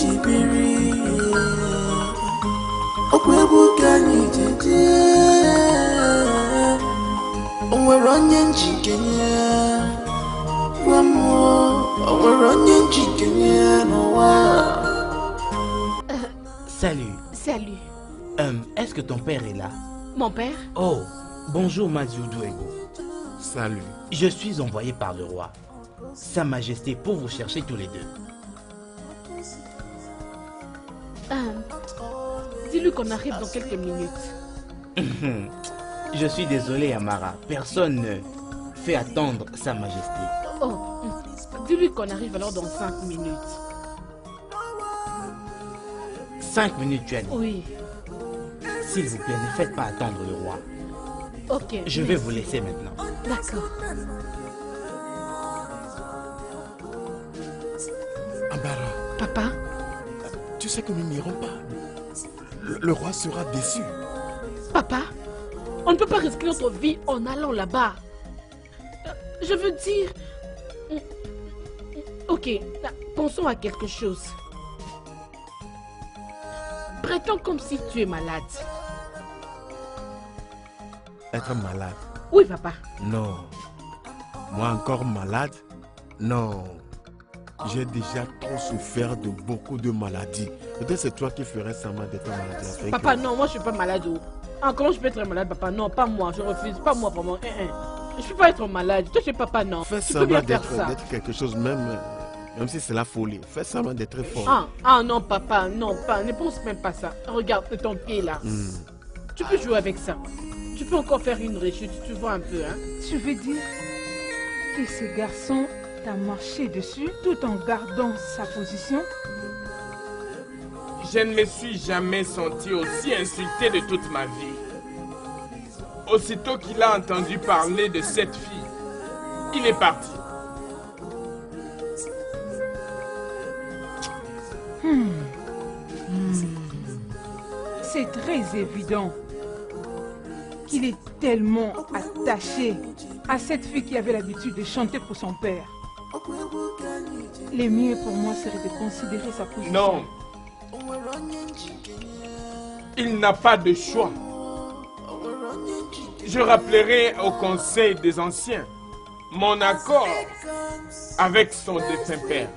Salut. Salut. Est-ce que ton père est là? Mon père? Oh, bonjour Mazioduego. Salut. Je suis envoyé par le roi, Sa Majesté, pour vous chercher tous les deux. Dis-lui qu'on arrive dans quelques minutes. Je suis désolé, Amara. Personne ne fait attendre Sa Majesté. Oh, dis-lui qu'on arrive alors dans 5 minutes. 5 minutes, tu as dit? Oui. S'il vous plaît, ne faites pas attendre le roi. Ok. Je vais vous laisser maintenant. D'accord. Amara. Papa? Tu sais que nous n'irons pas. Le roi sera déçu. Papa? On ne peut pas risquer notre vie en allant là-bas. Je veux dire... Ok, pensons à quelque chose. Prétends comme si tu es malade. Être malade? Oui, papa. Non. Moi encore malade? Non. J'ai déjà trop souffert de beaucoup de maladies. Peut-être c'est toi qui ferais semblant d'être malade. Avec papa, non, moi je ne suis pas malade. Ah, comment je peux être malade, papa? Non, pas moi, je refuse, pas moi, vraiment. Je ne peux pas être malade, toi, je sais, papa, non. Fais semblant d'être quelque chose, même si c'est la folie. Fais semblant d'être fort. Ah, non, papa, non, pas, ne pense même pas ça. Regarde, ton pied là. Tu peux jouer avec ça. Tu peux encore faire une réchute, tu vois un peu, hein. Je veux dire que ce garçon t'a marché dessus tout en gardant sa position. Je ne me suis jamais senti aussi insulté de toute ma vie. Aussitôt qu'il a entendu parler de cette fille, il est parti. C'est très évident qu'il est tellement attaché à cette fille qui avait l'habitude de chanter pour son père. Le mieux pour moi serait de considérer sa position. Non. Il n'a pas de choix. Je rappellerai au conseil des anciens mon accord avec son défunt père.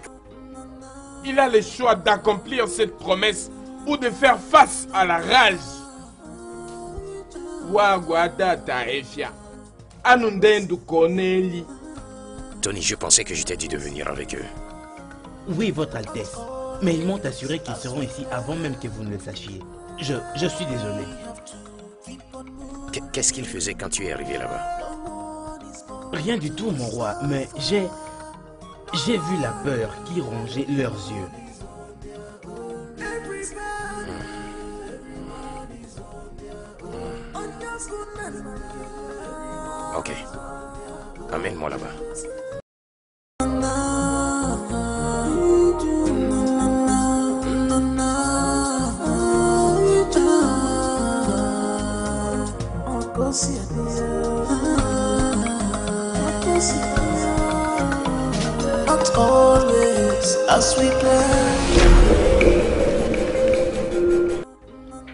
Il a le choix d'accomplir cette promesse ou de faire face à la rage. Tony, je pensais que je t'ai dit de venir avec eux. Oui, Votre Altesse. Mais ils m'ont assuré qu'ils seront ici avant même que vous ne le sachiez. Je suis désolé. Qu'est-ce qu'ils faisaient quand tu es arrivé là-bas? Rien du tout, mon roi, mais j'ai vu la peur qui rongeait leurs yeux. Ok. Amène-moi là-bas.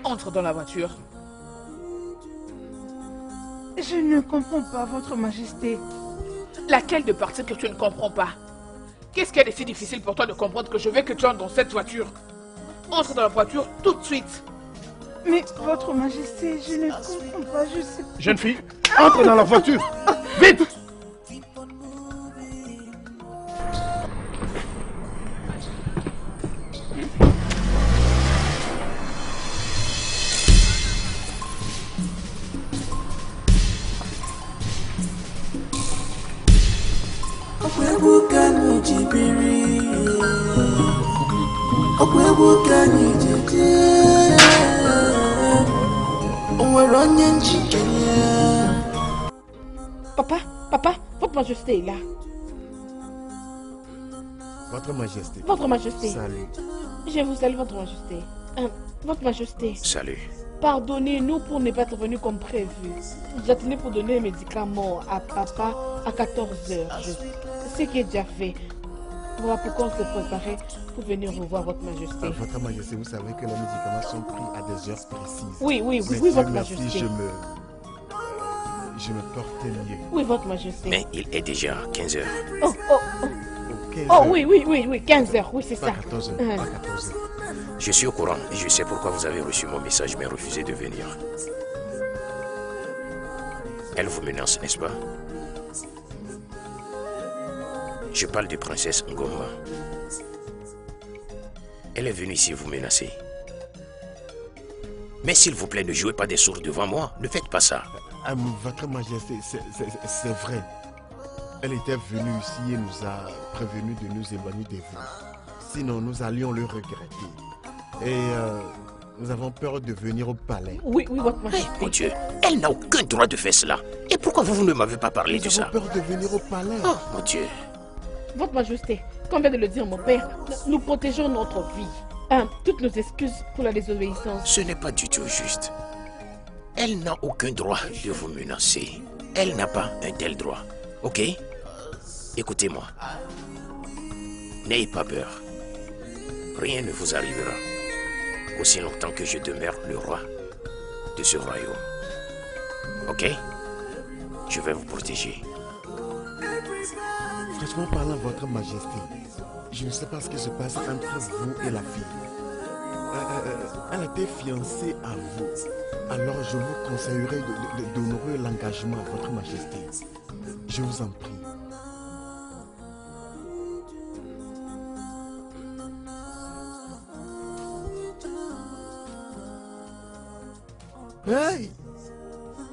Entre dans la voiture. Je ne comprends pas, Votre Majesté. Laquelle de parties que tu ne comprends pas? Qu'est-ce qu'elle est si difficile pour toi de comprendre que je veux que tu entres dans cette voiture? Entre dans la voiture tout de suite. Mais, Votre Majesté, je ne comprends pas, je sais... Jeune fille, entre dans la voiture. Vite! Papa, Votre Majesté est là. Votre Majesté. Votre Majesté. Salut. Je vous salue, Votre Majesté. Votre Majesté. Salut. Pardonnez-nous pour ne pas être venus comme prévu. J'attendais pour donner les médicaments à papa à 14 h. Ce qui est déjà fait. On va pouvoir se préparer pour venir revoir votre majesté. Ah, votre majesté, vous savez que les médicaments sont pris à des heures précises. Oui, oui, oui, oui, votre majesté. Je me porte mieux. Oui, votre majesté. Mais il est déjà 15 heures. Oh, oh, oh. Oh oui, oui, oui, oui, 15 heures, oui, c'est ça. 14 heures, pas 14 heures. Je suis au courant et je sais pourquoi vous avez reçu mon message mais refusé de venir. Elle vous menace, n'est-ce pas? Je parle de princesse Ngoma. Elle est venue ici vous menacer. Mais s'il vous plaît, ne jouez pas des sourds devant moi. Ne faites pas ça. Votre Majesté, c'est vrai. Elle était venue ici et nous a prévenus de nous éloigner de vous. Sinon, nous allions le regretter. Et nous avons peur de venir au palais. Oui, oui, votre majesté. Mon Dieu, elle n'a aucun droit de faire cela. Et pourquoi vous ne m'avez pas parlé de ça? Nous avons peur de venir au palais. Oh, mon Dieu. Votre majesté, comme vient de le dire mon père, nous protégeons notre vie. Hein, toutes nos excuses pour la désobéissance. Ce n'est pas du tout juste. Elle n'a aucun droit de vous menacer. Elle n'a pas un tel droit. Ok? Écoutez-moi. N'ayez pas peur. Rien ne vous arrivera aussi longtemps que je demeure le roi de ce royaume. Ok? Je vais vous protéger. Franchement parlant, votre majesté, je ne sais pas ce qui se passe entre vous et la fille. Elle était fiancée à vous. Alors je vous conseillerais d'honorer l'engagement à votre majesté. Je vous en prie. Hey!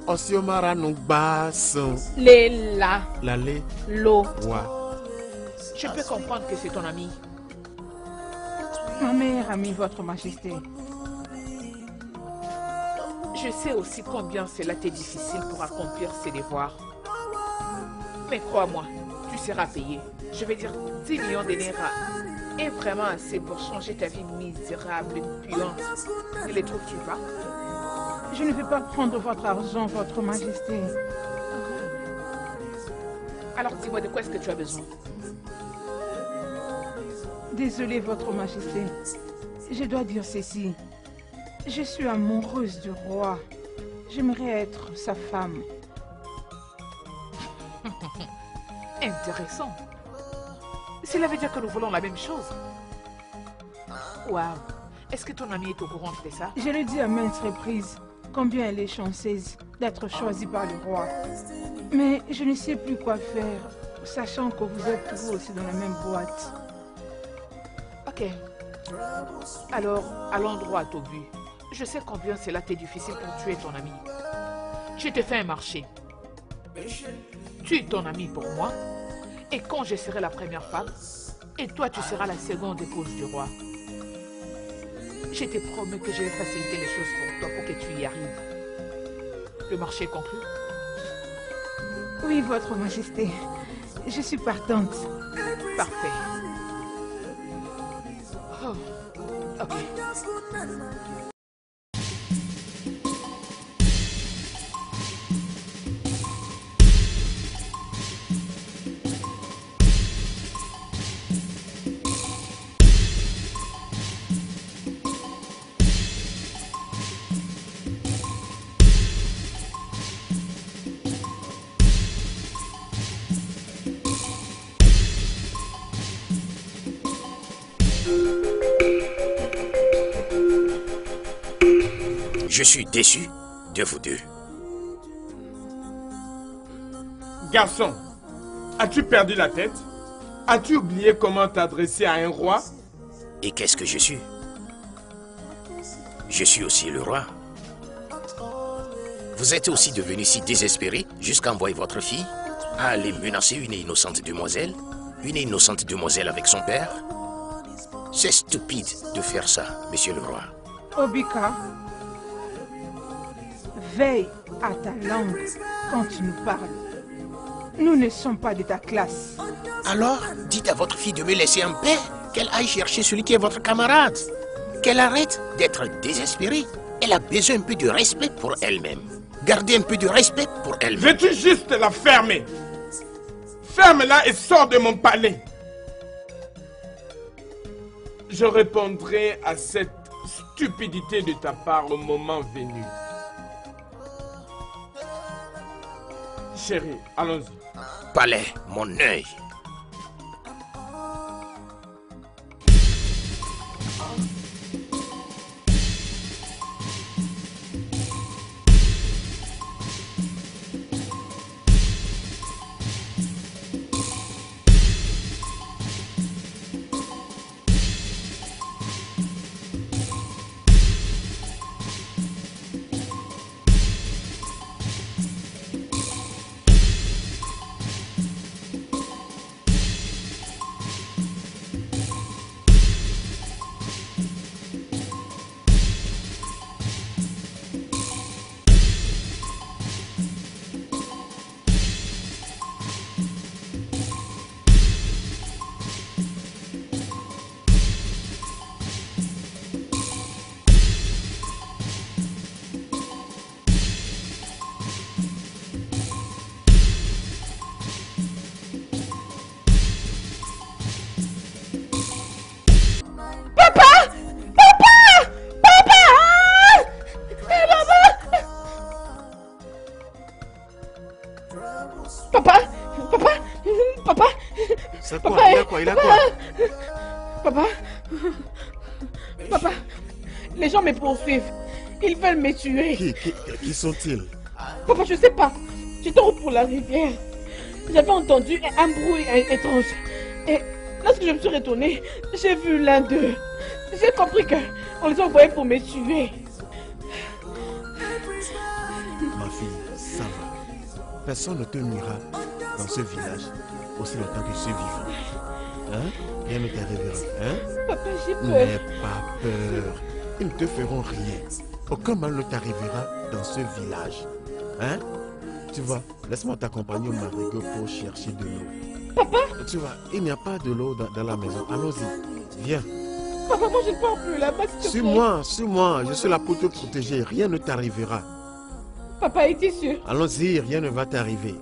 Osiyoma Ranubasso. Léla. L'allée. L'eau. Je peux comprendre que c'est ton ami. Ma mère a mis votre majesté. Je sais aussi combien cela t'est difficile pour accomplir ses devoirs. Mais crois-moi, tu seras payé. Je vais dire 10 millions de naira. Et vraiment assez pour changer ta vie misérable et puante. Et les trouves-tu pas? Je ne vais pas prendre votre argent, votre majesté. Alors dis-moi, de quoi est-ce que tu as besoin? Désolée, votre majesté. Je dois dire ceci. Je suis amoureuse du roi. J'aimerais être sa femme. Intéressant. Cela veut dire que nous voulons la même chose. Waouh. Est-ce que ton amie est au courant de ça? Je l'ai dit à maintes reprises combien elle est chanceuse d'être choisie par le roi. Mais je ne sais plus quoi faire, sachant que vous êtes vous aussi dans la même boîte. Ok. Alors, allons droit au but. Je sais combien cela t'est difficile pour tuer ton ami. Je te fais un marché. Tue ton ami pour moi, et quand je serai la première femme, et toi tu seras la seconde épouse du roi. Je te promets que je vais faciliter les choses pour toi, pour que tu y arrives. Le marché est conclu? Oui, votre majesté. Je suis partante. Parfait. Oh, ok. Je suis déçu de vous deux. Garçon, as-tu perdu la tête? As-tu oublié comment t'adresser à un roi? Et qu'est-ce que je suis? Je suis aussi le roi. Vous êtes aussi devenu si désespéré jusqu'à envoyer votre fille à aller menacer une innocente demoiselle avec son père? C'est stupide de faire ça, monsieur le roi. Obika, veille à ta langue quand tu nous parles. Nous ne sommes pas de ta classe. Alors, dites à votre fille de me laisser en paix, qu'elle aille chercher celui qui est votre camarade. Qu'elle arrête d'être désespérée. Elle a besoin un peu de respect pour elle-même. Gardez un peu de respect pour elle-même. Veux-tu juste la fermer? Ferme-la et sors de mon palais. Je répondrai à cette stupidité de ta part au moment venu. Chérie, allons-y. Palais, mon œil. Ils veulent me tuer. Qui sont-ils? Papa, je sais pas. J'étais pour la rivière. J'avais entendu un bruit étrange. Et lorsque je me suis retournée, j'ai vu l'un d'eux. J'ai compris qu'on les a envoyés pour me tuer. Ma fille, ça va. Personne ne te nuira dans ce village aussi longtemps que je suis vivant. Hein? Rien ne t'arrivera. Hein? Papa, j'ai peur. N'aie pas peur. Ils ne te feront rien. Aucun mal ne t'arrivera dans ce village. Hein? Tu vois, laisse-moi t'accompagner au marigot pour chercher de l'eau. Papa? Tu vois, il n'y a pas de l'eau dans la maison. Allons-y, viens. Papa, moi je ne parle plus là-bas. Suis-moi, suis-moi. Je suis là pour te protéger. Rien ne t'arrivera. Papa, es-tu sûr? Allons-y, rien ne va t'arriver.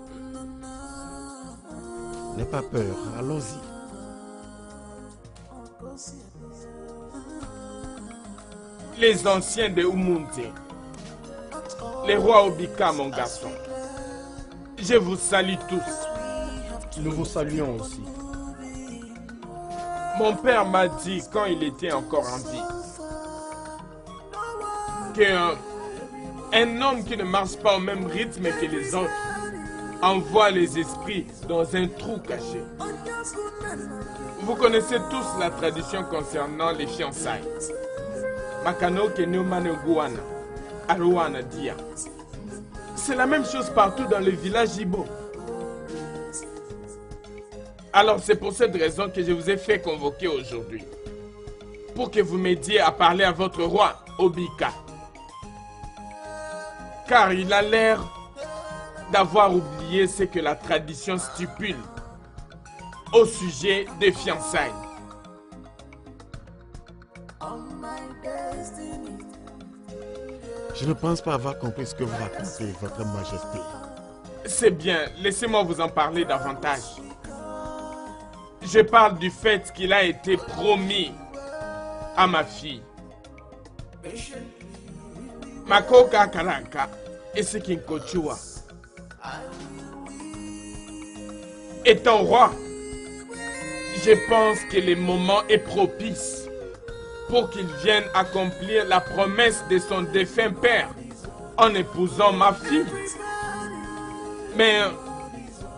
N'aie pas peur, allons-y. Les anciens de Umunte, les rois Obika, mon garçon. Je vous salue tous. Nous vous saluons aussi. Mon père m'a dit, quand il était encore en vie, qu'un homme qui ne marche pas au même rythme que les autres envoie les esprits dans un trou caché. Vous connaissez tous la tradition concernant les fiançailles. C'est la même chose partout dans le village Ibo. Alors c'est pour cette raison que je vous ai fait convoquer aujourd'hui. Pour que vous m'aidiez à parler à votre roi, Obika. Car il a l'air d'avoir oublié ce que la tradition stipule au sujet des fiançailles. Je ne pense pas avoir compris ce que vous racontez, votre majesté. C'est bien, laissez-moi vous en parler davantage. Je parle du fait qu'il a été promis à ma fille. Makoka Kalanka, Esikinko Chua. Étant roi, je pense que le moment est propice pour qu'il vienne accomplir la promesse de son défunt père en épousant ma fille. Mais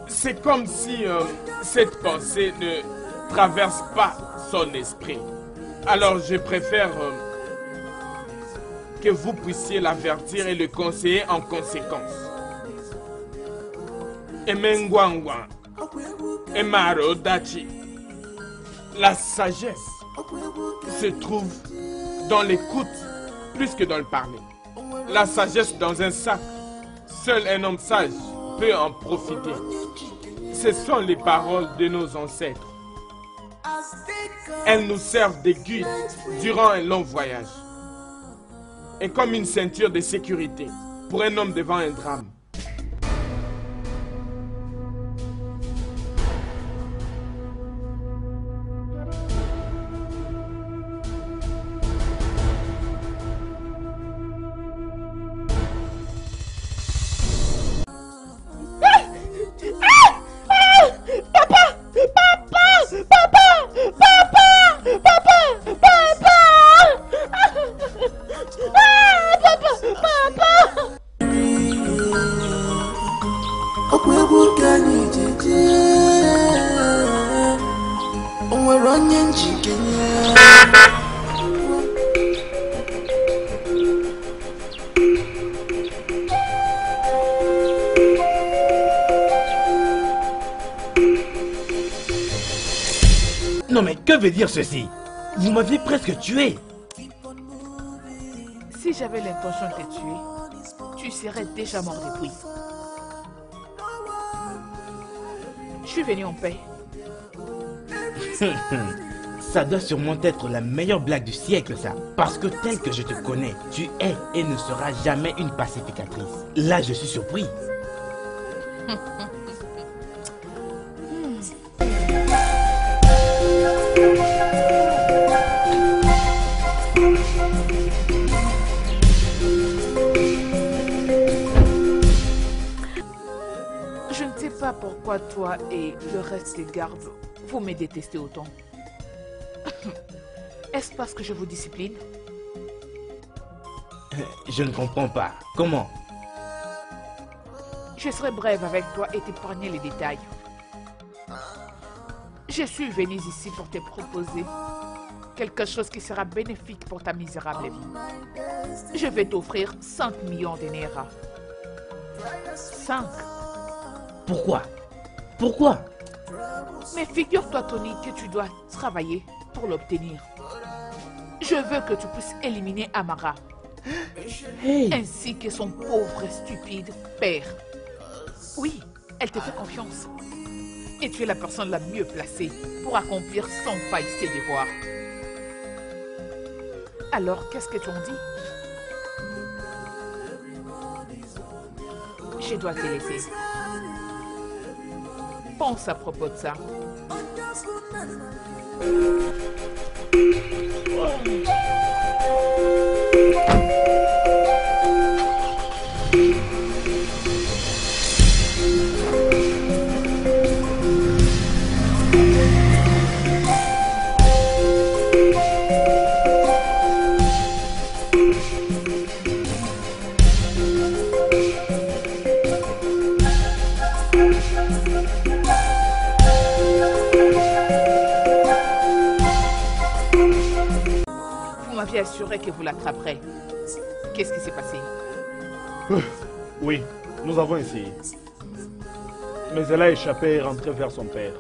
c'est comme si cette pensée ne traverse pas son esprit. Alors je préfère que vous puissiez l'avertir et le conseiller en conséquence. Emenguangwa, Emarodachi, la sagesse se trouve dans l'écoute plus que dans le parler. La sagesse dans un sac, seul un homme sage peut en profiter. Ce sont les paroles de nos ancêtres. Elles nous servent de guide durant un long voyage et comme une ceinture de sécurité pour un homme devant un drame. Que veut dire ceci? Vous m'aviez presque tué. Si j'avais l'intention de te tuer, tu serais déjà mort depuis. Je suis venu en paix. Ça doit sûrement être la meilleure blague du siècle, ça. Parce que tel que je te connais, tu es et ne seras jamais une pacificatrice. Là, je suis surpris. Je ne sais pas pourquoi toi et le reste des gardes, vous me détestez autant. Est-ce parce que je vous discipline? Je ne comprends pas. Comment? Je serai brève avec toi et t'épargner les détails. Je suis venue ici pour te proposer quelque chose qui sera bénéfique pour ta misérable vie. Je vais t'offrir 5 millions de Naira. 5. Pourquoi? Pourquoi? Mais figure-toi, Tony, que tu dois travailler pour l'obtenir. Je veux que tu puisses éliminer Amara. Hey. Ainsi que son pauvre et stupide père. Oui, elle te fait confiance. Et tu es la personne la mieux placée pour accomplir sans faille ses devoirs. Alors, qu'est-ce que tu en dis? Je dois te laisser. Pense à propos de ça. Assuré que vous l'attraperez. Qu'est-ce qui s'est passé? Oui, nous avons essayé. Mais elle a échappé et rentré vers son père.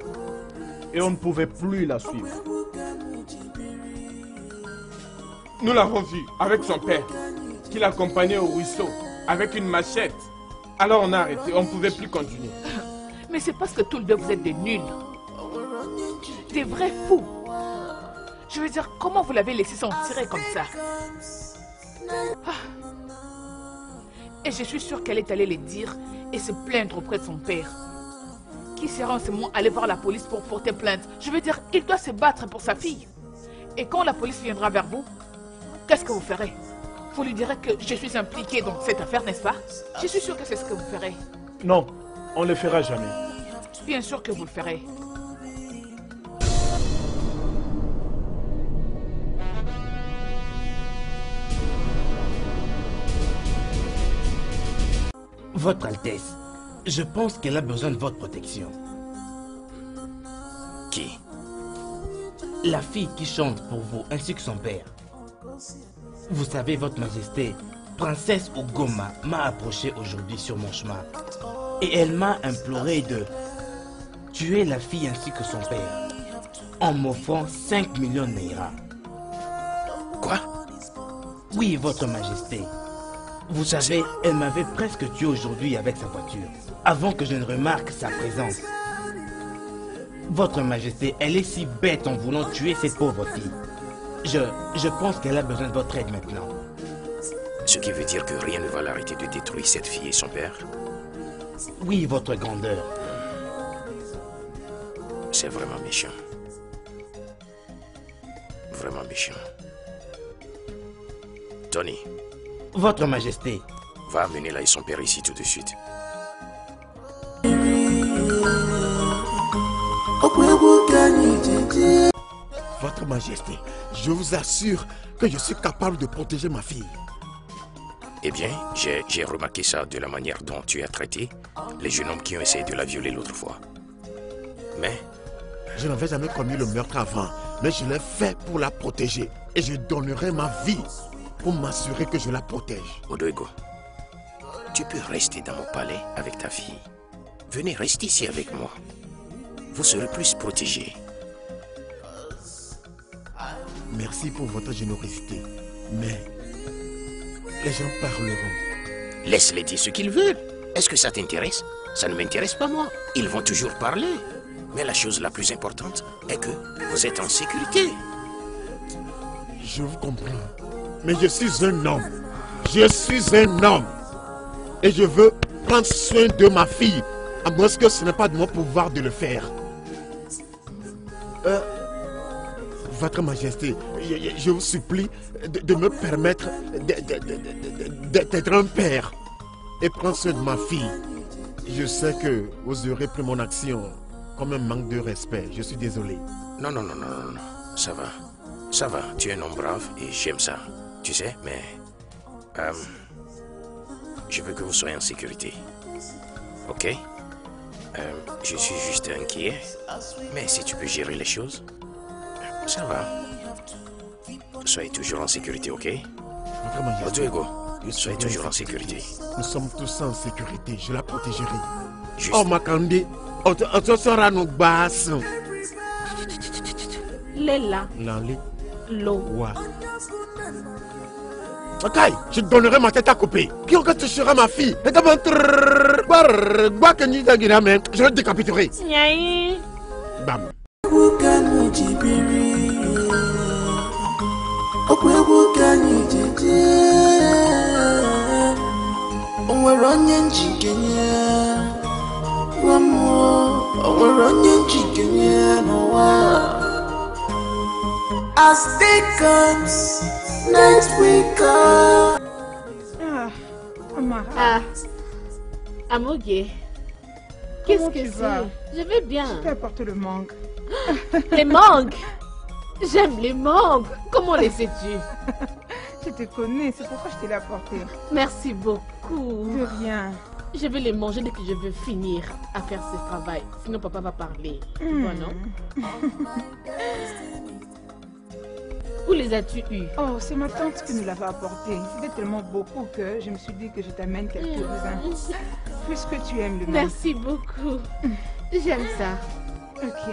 Et on ne pouvait plus la suivre. Nous l'avons vue avec son père, qui l'accompagnait au ruisseau, avec une machette. Alors on a arrêté, on ne pouvait plus continuer. Mais c'est parce que tous les deux vous êtes des nuls. Des vrais fous. Je veux dire, comment vous l'avez laissé s'en tirer comme ça? Et je suis sûre qu'elle est allée le dire et se plaindre auprès de son père. Qui sera en ce moment allé voir la police pour porter plainte? Je veux dire, il doit se battre pour sa fille. Et quand la police viendra vers vous, qu'est-ce que vous ferez? Vous lui direz que je suis impliquée dans cette affaire, n'est-ce pas? Je suis sûre que c'est ce que vous ferez. Non, on ne le fera jamais. Bien sûr que vous le ferez. Votre Altesse, je pense qu'elle a besoin de votre protection. Qui? La fille qui chante pour vous ainsi que son père. Vous savez, Votre Majesté, Princesse Ngoma m'a approché aujourd'hui sur mon chemin. Et elle m'a imploré de tuer la fille ainsi que son père, en m'offrant 5 millions de Naira. Quoi? Oui, Votre Majesté. Vous savez, elle m'avait presque tué aujourd'hui avec sa voiture, avant que je ne remarque sa présence. Votre Majesté, elle est si bête en voulant tuer cette pauvre fille. Je pense qu'elle a besoin de votre aide maintenant. Ce qui veut dire que rien ne va l'arrêter de détruire cette fille et son père? Oui, Votre Grandeur. C'est vraiment méchant. Vraiment méchant. Tony. Votre Majesté. Va amener là et son père ici tout de suite. Votre Majesté, je vous assure que je suis capable de protéger ma fille. Eh bien, j'ai remarqué ça de la manière dont tu as traité les jeunes hommes qui ont essayé de la violer l'autre fois. Mais... je n'avais jamais commis le meurtre avant, mais je l'ai fait pour la protéger. Et je donnerai ma vie pour m'assurer que je la protège. Odoigo, tu peux rester dans mon palais avec ta fille. Venez, reste ici avec moi. Vous serez plus protégés. Merci pour votre générosité. Mais les gens parleront. Laisse-les dire ce qu'ils veulent. Est-ce que ça t'intéresse? Ça ne m'intéresse pas, moi. Ils vont toujours parler. Mais la chose la plus importante est que vous êtes en sécurité. Je vous comprends. Mais je suis un homme. Je suis un homme. Et je veux prendre soin de ma fille. À moins que ce n'est pas de mon pouvoir de le faire. Votre Majesté, je vous supplie de me permettre d'être un père et prendre soin de ma fille. Je sais que vous aurez pris mon action comme un manque de respect. Je suis désolé. Non, non, non, non, non. Ça va. Ça va. Tu es un homme brave et j'aime ça. Tu sais, mais... je veux que vous soyez en sécurité. Ok? Je suis juste inquiet. Mais si tu peux gérer les choses... Ça va. Soyez toujours en sécurité, ok? Odoigo, soyez toujours en sécurité. Nous sommes tous en sécurité, je la protégerai. Juste. Oh, Makande, Osiyoma Ranubasso. Léla. Lali. Loa. Ok, je te donnerai ma tête à couper. Qui encore touchera ma fille? Et t'as bon. Je vais te décapiterai. Bam. As day comes, night will come. Amogé, qu'est-ce que c'est? Je vais bien. Je peux apporter le mangue. Les mangues? J'aime les mangues. Comment les sais-tu? Je te connais, c'est pourquoi je te l'ai apporté. Merci beaucoup. De rien. Je vais les manger dès que je veux finir à faire ce travail. Sinon papa va parler. Tu vois, non? Où les as-tu eus? Oh, c'est ma tante qui nous l'avait apporté. C'était tellement beaucoup que je me suis dit que je t'amène quelques-uns. Puisque tu aimes le mangue. Merci beaucoup. J'aime ça. Ok.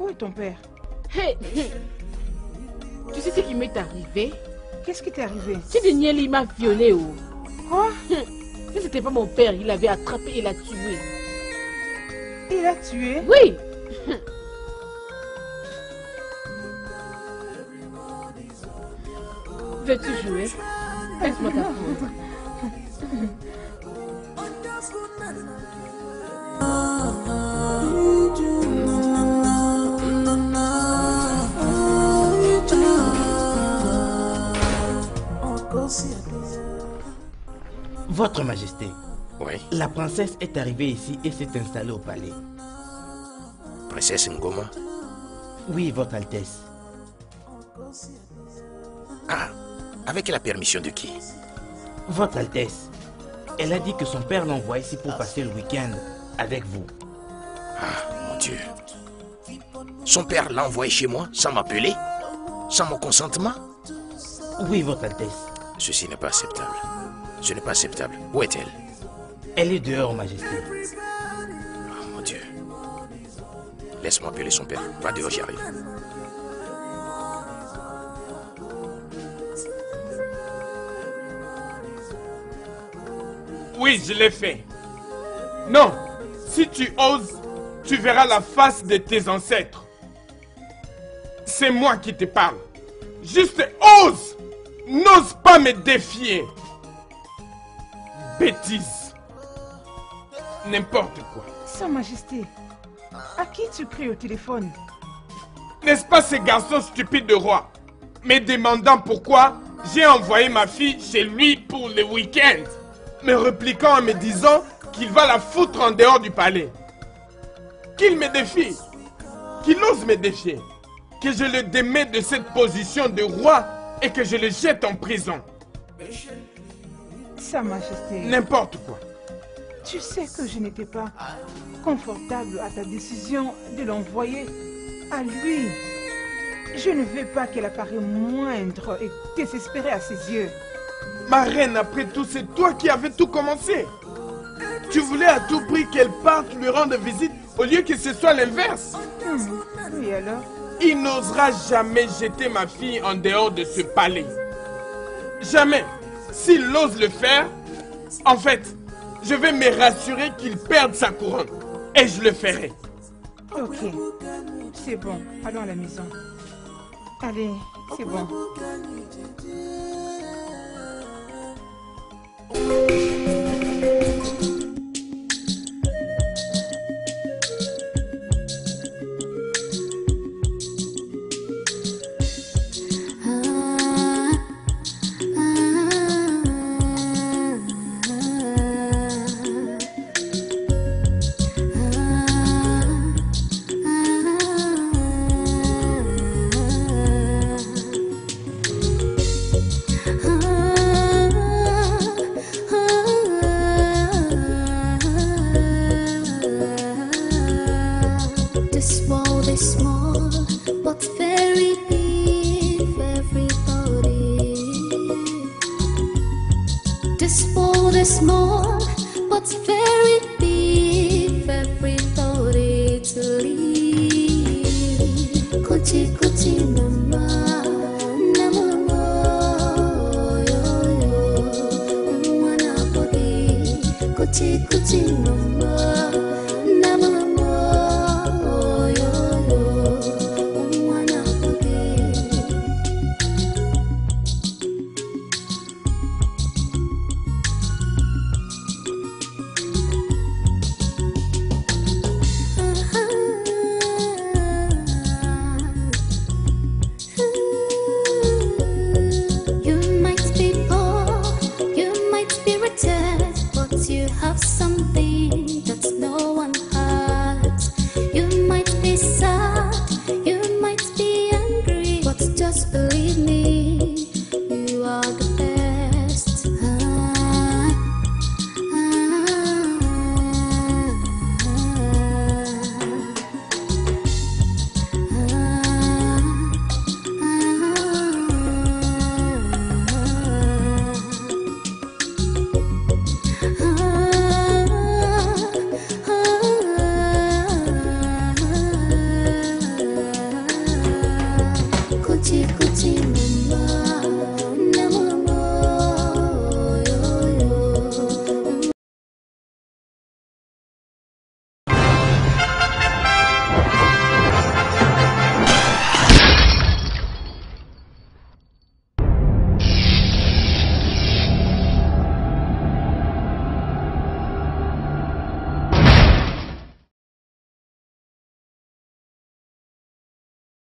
Où est ton père? Hey, tu sais ce qui m'est arrivé? Qu'est-ce qui t'est arrivé? C'est Daniel, il m'a violée. Quoi? Si c'était pas mon père, il l'avait attrapé et l'a tué. Il l'a tué? Oui. Veux-tu jouer? Laisse-moi t'apprendre. Votre Majesté, oui. La princesse est arrivée ici et s'est installée au palais. Princesse Ngoma? Oui, Votre Altesse. Ah, avec la permission de qui? Votre Altesse, elle a dit que son père l'envoie ici pour passer le week-end avec vous. Ah, mon Dieu. Son père l'a envoyé chez moi sans m'appeler? Sans mon consentement? Oui, Votre Altesse. Ceci n'est pas acceptable. Ce n'est pas acceptable. Où est-elle? Elle est dehors, Majesté. Oh, mon Dieu. Laisse-moi appeler son père. Va dehors, j'arrive. Oui, je l'ai fait. Non, si tu oses, tu verras la face de tes ancêtres. C'est moi qui te parle. Juste ose! N'ose pas me défier. Bêtise. N'importe quoi. Sa Majesté, à qui tu cries au téléphone? N'est-ce pas ce garçon stupide de roi, me demandant pourquoi j'ai envoyé ma fille chez lui pour le week-end, me répliquant en me disant qu'il va la foutre en dehors du palais. Qu'il me défie. Qu'il ose me défier. Que je le démets de cette position de roi et que je le jette en prison. Sa Majesté. N'importe quoi. Tu sais que je n'étais pas confortable à ta décision de l'envoyer à lui. Je ne veux pas qu'elle apparaisse moindre et désespérée à ses yeux. Ma reine, après tout, c'est toi qui avais tout commencé. Tu voulais à tout prix qu'elle parte lui rendre visite au lieu que ce soit l'inverse. Oui alors? il n'osera jamais jeter ma fille en dehors de ce palais. Jamais. S'il ose le faire, en fait, je vais me rassurer qu'il perde sa couronne. Et je le ferai. Ok. C'est bon. Allons à la maison. Allez, c'est bon.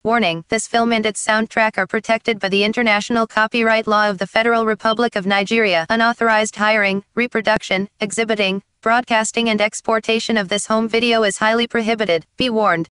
Warning, this film and its soundtrack are protected by the international copyright law of the Federal Republic of Nigeria. Unauthorized hiring, reproduction, exhibiting, broadcasting and exportation of this home video is highly prohibited. Be warned.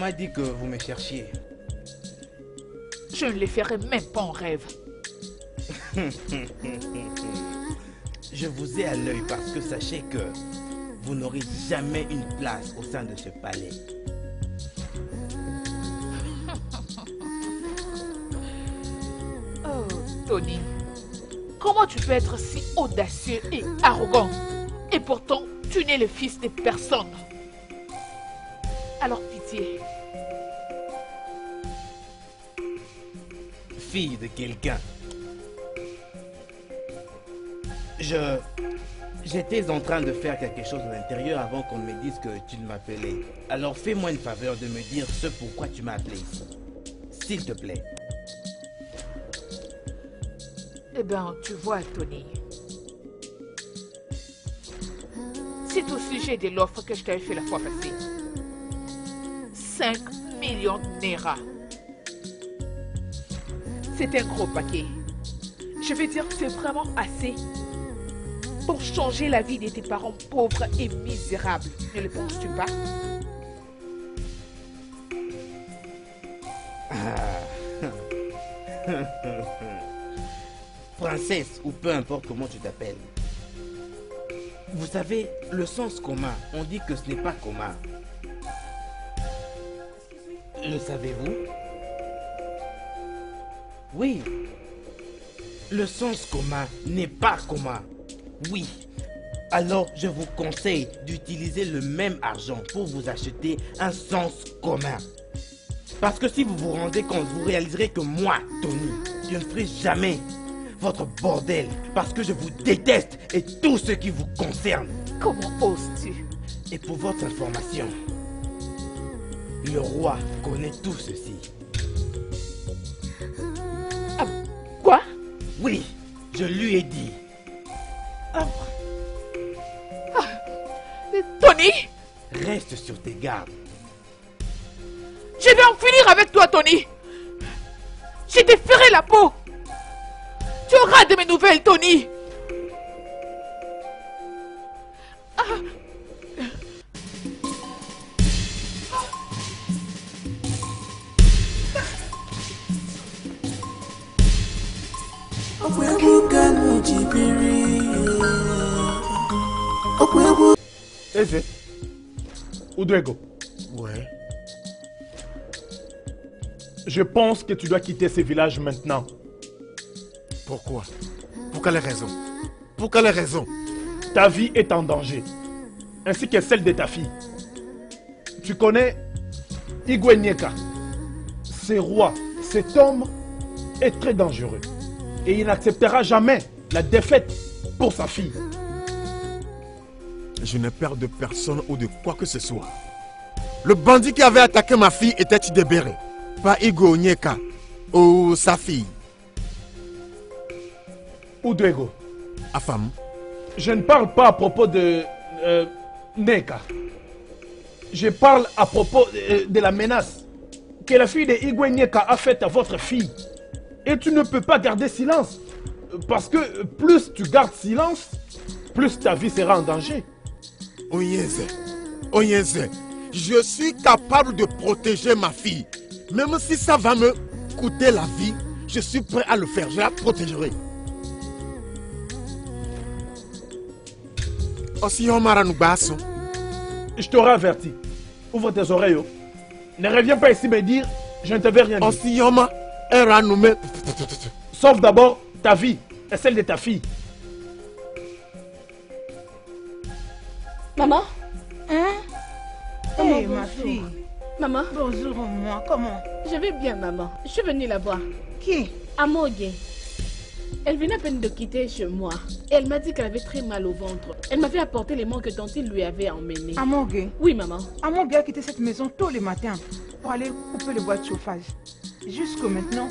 m'a dit que vous me cherchiez. Je ne les ferai même pas en rêve. Je vous ai à l'œil parce que sachez que vous n'aurez jamais une place au sein de ce palais. Oh, Tony, comment tu peux être si audacieux et arrogant? Et pourtant, tu n'es le fils de personne. Alors pitié. Fille de quelqu'un. J'étais en train de faire quelque chose à l'intérieur avant qu'on me dise que tu ne m'appelais. Alors fais-moi une faveur de me dire ce pourquoi tu m'as appelé. S'il te plaît. Eh ben, tu vois, Tony. C'est au sujet de l'offre que je t'avais fait la fois passée. 5 millions de Naira. C'est un gros paquet. Je veux dire que c'est vraiment assez pour changer la vie de tes parents pauvres et misérables. Ne le penses-tu pas? Princesse, ou peu importe comment tu t'appelles. Vous savez, le sens commun, on dit que ce n'est pas commun. Le savez-vous? Oui. Le sens commun n'est pas commun. Oui. Alors, je vous conseille d'utiliser le même argent pour vous acheter un sens commun. Parce que si vous vous rendez compte, vous réaliserez que moi, Tony, je ne ferai jamais votre bordel. Parce que je vous déteste et tout ce qui vous concerne. Comment oses-tu? Et pour votre information, le roi connaît tout ceci. Quoi? Oui, je lui ai dit. Tony? Reste sur tes gardes. Je vais en finir avec toi, Tony. Je te ferai la peau. Tu auras de mes nouvelles, Tony. Eze, Odoigo. Ouais. Je pense que tu dois quitter ce village maintenant. Pourquoi? Pour quelle raison? Pour quelle raison? Ta vie est en danger, ainsi que celle de ta fille. Tu connais Igwe Nneka. Ce roi, cet homme est très dangereux. Et il n'acceptera jamais la défaite pour sa fille. Je n'ai peur de personne ou de quoi que ce soit. Le bandit qui avait attaqué ma fille était Idebere, pas Igwe Onyeka ou sa fille. Odoigo. Afam. Je ne parle pas à propos de Nneka. Je parle à propos de la menace que la fille de Igwe Onyeka a faite à votre fille. Et tu ne peux pas garder silence. Parce que plus tu gardes silence, plus ta vie sera en danger. Oyeze, Oyeze, je suis capable de protéger ma fille. Même si ça va me coûter la vie, je suis prêt à le faire. Je la protégerai. Osiyoma Ranubasso. Je t'aurai averti. Ouvre tes oreilles. Oh. Ne reviens pas ici me dire, je ne t'avais rien dit. Osiyoma Ranubasso. Sauf d'abord ta vie et celle de ta fille. Maman? Hein? Maman, hey, ma fille. Maman? Bonjour, maman. Comment? Je vais bien, maman. Je suis venue la voir. Qui? Amogé. Elle venait à peine de quitter chez moi. Et elle m'a dit qu'elle avait très mal au ventre. Elle m'avait apporté les manques dont il lui avait emmené. Amogé? Oui, maman. Amogé a quitté cette maison tôt le matin pour aller couper le bois de chauffage. Jusque maintenant,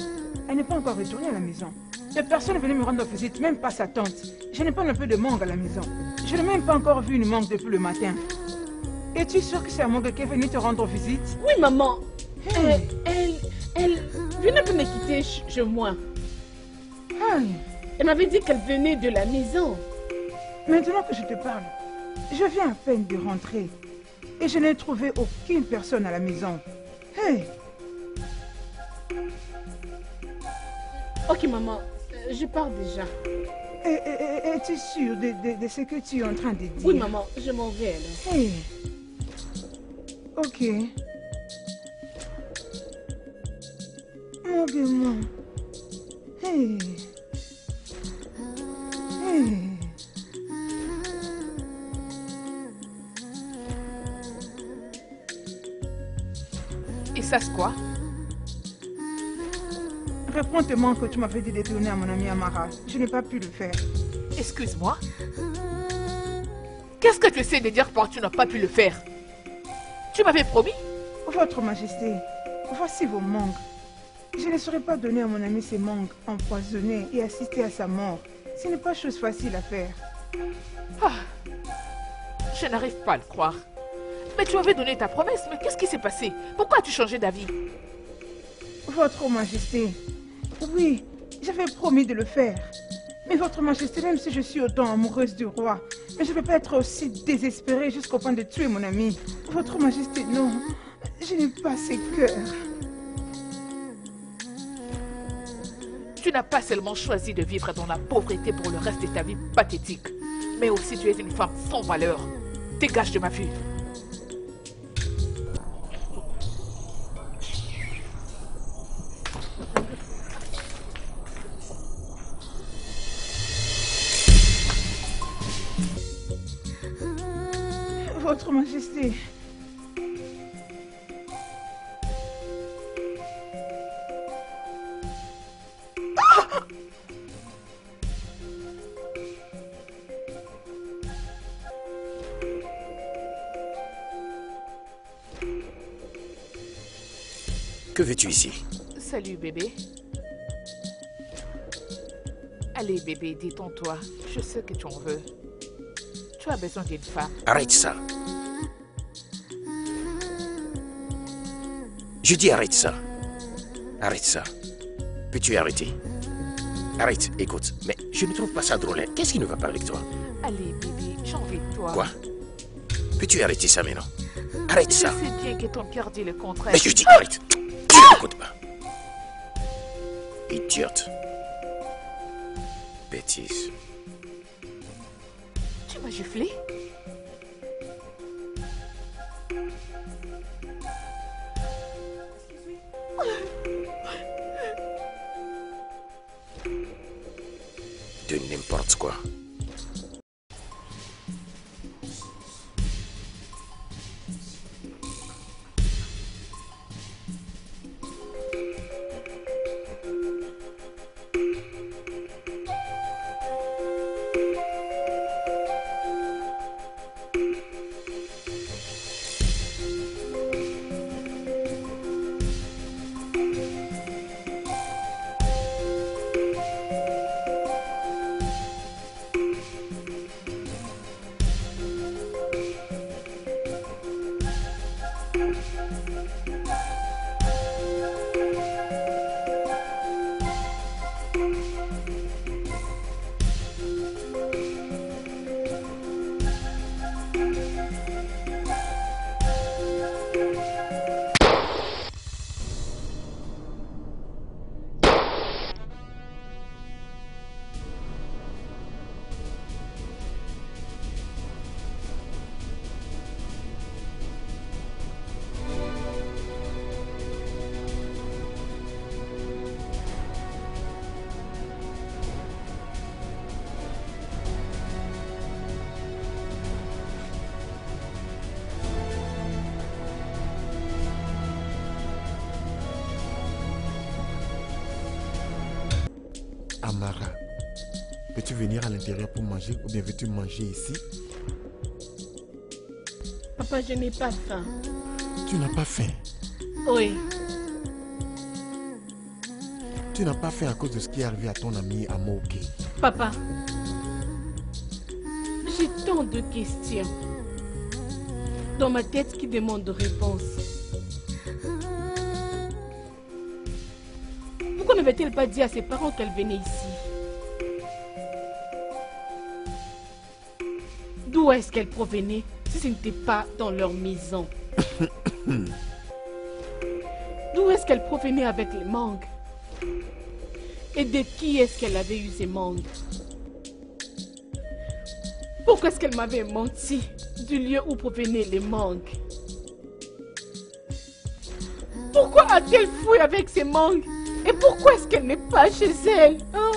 elle n'est pas encore retournée à la maison. Et personne ne venait me rendre visite, même pas sa tante. Je n'ai pas un peu de mangue à la maison. Je n'ai même pas encore vu une mangue depuis le matin. Es-tu sûre que c'est Amogé qui est venue te rendre visite? Oui, maman. Hey. Elle venait de me quitter chez moi. Hey. Elle m'avait dit qu'elle venait de la maison. Maintenant que je te parle, je viens à peine de rentrer. Et je n'ai trouvé aucune personne à la maison. Hey. Ok, maman, je pars déjà. Es-tu sûre de ce que tu es en train de dire? Oui, maman, je m'en vais là. Hey. Ok. Mon Dieu, maman. Hey. Hey. Et ça, c'est quoi? Réponds-moi que tu m'avais dit de tourner à mon ami Amara. Je n'ai pas pu le faire. Excuse-moi? Qu'est-ce que tu essaies de dire quand tu n'as pas pu le faire? Tu m'avais promis? Votre Majesté, voici vos mangues. Je ne saurais pas donner à mon ami ces mangues empoisonnées et assister à sa mort. Ce n'est pas chose facile à faire. Ah, je n'arrive pas à le croire. Mais tu avais donné ta promesse, mais qu'est-ce qui s'est passé? Pourquoi as-tu changé d'avis? Votre Majesté, oui, j'avais promis de le faire. Mais Votre Majesté, même si je suis autant amoureuse du roi, mais je ne peux pas être aussi désespérée jusqu'au point de tuer mon ami. Votre Majesté, non, je n'ai pas ces cœurs. Tu n'as pas seulement choisi de vivre dans la pauvreté pour le reste de ta vie pathétique, mais aussi tu es une femme sans valeur. Dégage de ma vue. Votre Majesté. Que veux-tu ici? Salut bébé. Allez bébé, détends-toi. Je sais que tu en veux. Tu as besoin d'une femme. Arrête ça. Je dis arrête ça. Arrête ça. Peux-tu arrêter? Arrête, écoute. Mais je ne trouve pas ça drôle. Qu'est-ce qui ne va pas avec toi? Allez bébé, j'ai envie de toi. Quoi? Peux-tu arrêter ça maintenant? Arrête ça. Je sais bien que ton cœur dit le contraire. Mais je dis arrête. Écoute pas. Idiote. Bêtise. Tu m'as giflé? De n'importe quoi. Amara, peux-tu venir à l'intérieur pour manger ou bien veux-tu manger ici? Papa, je n'ai pas faim. Tu n'as pas faim? Oui. Tu n'as pas faim à cause de ce qui est arrivé à ton ami Amogé. Papa, j'ai tant de questions dans ma tête qui demandent de réponses. Pourquoi n'avait-elle pas dit à ses parents qu'elle venait ici? D'où est-ce qu'elle provenait si ce n'était pas dans leur maison? D'où est-ce qu'elle provenait avec les mangues? Et de qui est-ce qu'elle avait eu ces mangues? Pourquoi est-ce qu'elle m'avait menti du lieu où provenaient les mangues? Pourquoi a-t-elle fouillé avec ces mangues? Et pourquoi est-ce qu'elle n'est pas chez elle? Hein?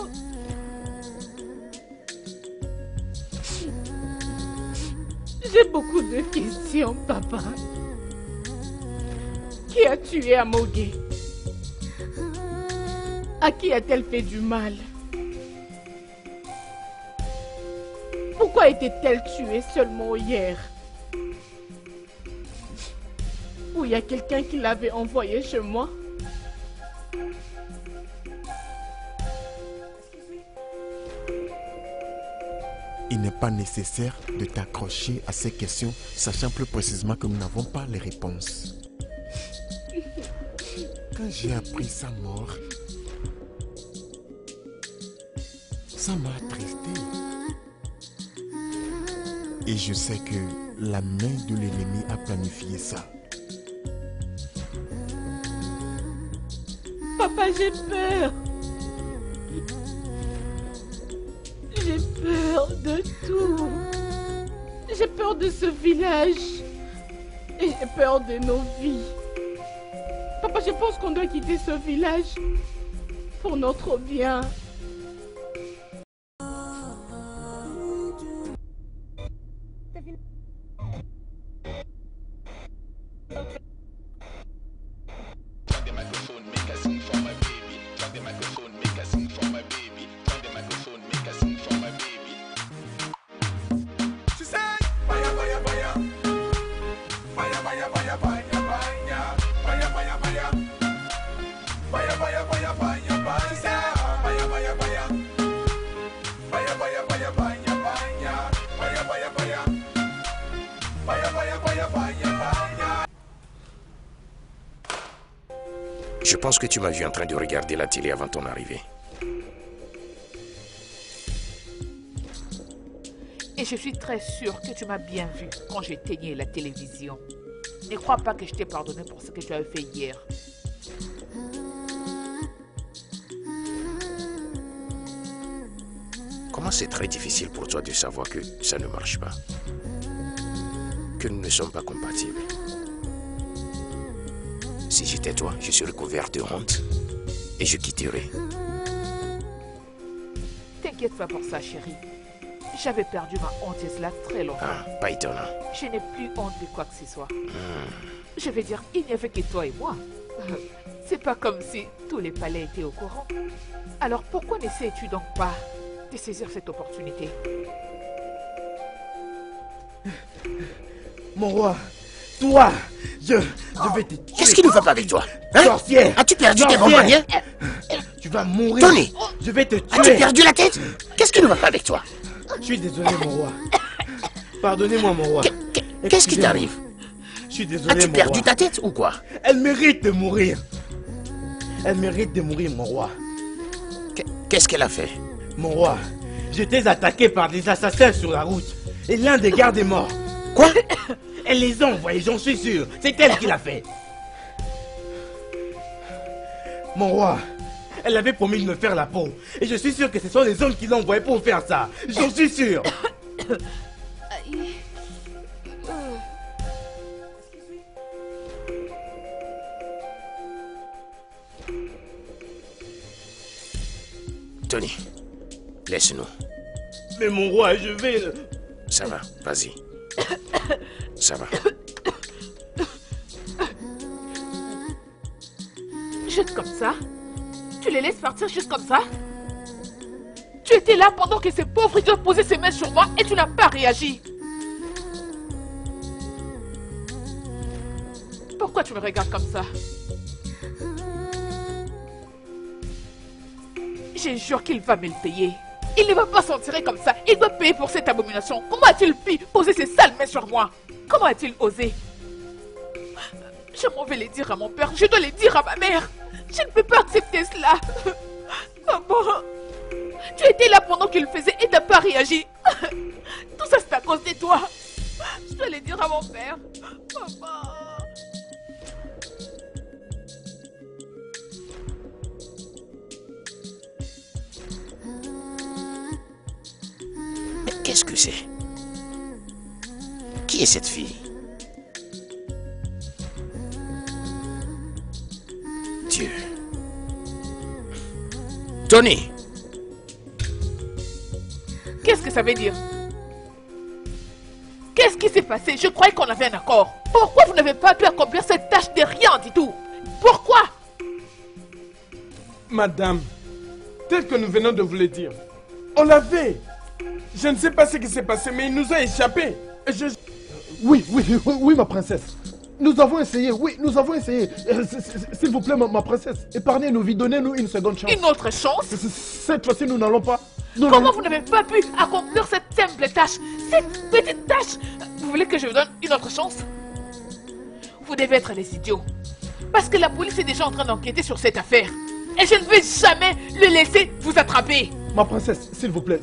J'ai beaucoup de questions, papa. Qui a tué Amogé? À qui a-t-elle fait du mal? Pourquoi était-elle tuée seulement hier? Ou il y a quelqu'un qui l'avait envoyée chez moi? Il n'est pas nécessaire de t'accrocher à ces questions, sachant plus précisément que nous n'avons pas les réponses. Quand j'ai appris sa mort, ça m'a attristé. Et je sais que la main de l'ennemi a planifié ça. Papa, j'ai peur. J'ai peur de tout. J'ai peur de ce village. Et j'ai peur de nos vies. Papa, je pense qu'on doit quitter ce village pour notre bien. Je pense que tu m'as vu en train de regarder la télé avant ton arrivée. Et je suis très sûre que tu m'as bien vu quand j'éteignais la télévision. Ne crois pas que je t'ai pardonné pour ce que tu avais fait hier. Comment c'est très difficile pour toi de savoir que ça ne marche pas? Que nous ne sommes pas compatibles? Si j'étais toi, je serais couvert de honte et je quitterais. T'inquiète pas pour ça, chérie. J'avais perdu ma honte et cela très longtemps. Ah, pas étonnant. Je n'ai plus honte de quoi que ce soit. Je veux dire, il n'y avait que toi et moi. C'est pas comme si tous les palais étaient au courant. Alors pourquoi n'essayes-tu donc pas de saisir cette opportunité? Mon roi, toi, je vais te tuer. Qu'est-ce qui ne va pas avec toi, hein? Sorcière! As-tu perdu tes compagnons? Tu vas mourir. Tony, je vais te tuer. As-tu perdu la tête? Qu'est-ce qui ne va pas avec toi? Je suis désolé, mon roi. Pardonnez-moi, mon roi. Qu'est-ce qui t'arrive? Je suis désolé, mon roi. As-tu perdu ta tête ou quoi? Elle mérite de mourir. Elle mérite de mourir, mon roi. Qu'est-ce qu'elle a fait? Mon roi, j'étais attaqué par des assassins sur la route. Et l'un des gardes est mort. Quoi? Elle les a envoyés, j'en suis sûr. C'est elle qui l'a fait. Mon roi, elle avait promis de me faire la peau. Et je suis sûr que ce sont les hommes qui l'ont envoyé pour faire ça. J'en suis sûr. Tony, laisse-nous. Mais mon roi, je vais... Ça va, vas-y. Ça va. Juste comme ça? Tu les laisses partir juste comme ça? Tu étais là pendant que ces pauvres idiots posaient ses mains sur moi et tu n'as pas réagi. Pourquoi tu me regardes comme ça? Je jure qu'il va me le payer. Il ne va pas s'en tirer comme ça. Il doit payer pour cette abomination. Comment a-t-il pu poser ses sales mains sur moi? Comment a-t-il osé? Je m'en vais les dire à mon père. Je dois les dire à ma mère. Je ne peux pas accepter cela. Maman, tu étais là pendant qu'il faisait et tu n'as pas réagi. Tout ça, c'est à cause de toi. Je dois les dire à mon père. Maman. Qu'est-ce que c'est? Qui est cette fille? Dieu. Tony! Qu'est-ce que ça veut dire? Qu'est-ce qui s'est passé? Je croyais qu'on avait un accord. Pourquoi vous n'avez pas pu accomplir cette tâche de rien du tout? Pourquoi? Madame, tel que nous venons de vous le dire, on l'avait. Je ne sais pas ce qui s'est passé, mais il nous a échappé. Je... Oui, ma princesse. Nous avons essayé, oui, nous avons essayé. S'il vous plaît, ma princesse, épargnez-nous, donnez-nous une seconde chance. Une autre chance? Cette fois-ci, nous n'allons pas. Non, comment vous n'avez pas pu accomplir cette simple tâche? Cette petite tâche? Vous voulez que je vous donne une autre chance? Vous devez être les idiots. Parce que la police est déjà en train d'enquêter sur cette affaire. Et je ne vais jamais le laisser vous attraper. Ma princesse, s'il vous plaît,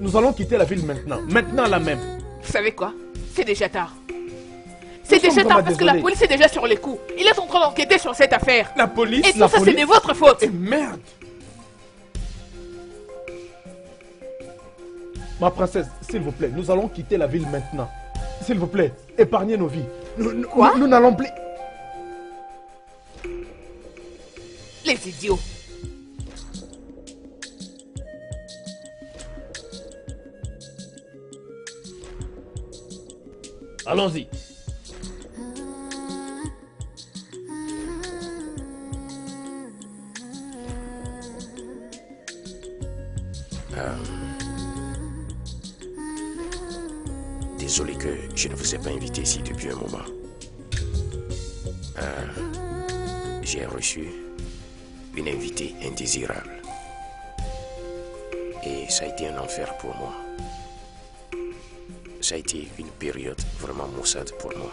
nous allons quitter la ville maintenant. Maintenant, la même. Vous savez quoi? C'est déjà tard. C'est déjà tard parce que la police est déjà sur les coups. Il est en train d'enquêter sur cette affaire. La police? Et tout ça, c'est de votre faute. Et merde! Ma princesse, s'il vous plaît, nous allons quitter la ville maintenant. S'il vous plaît, épargnez nos vies. Nous n'allons plus... Les idiots. Allons-y. Désolé que je ne vous ai pas invité ici depuis un moment. J'ai reçu une invitée indésirable. Et ça a été un enfer pour moi. Ça a été une période vraiment maussade pour moi.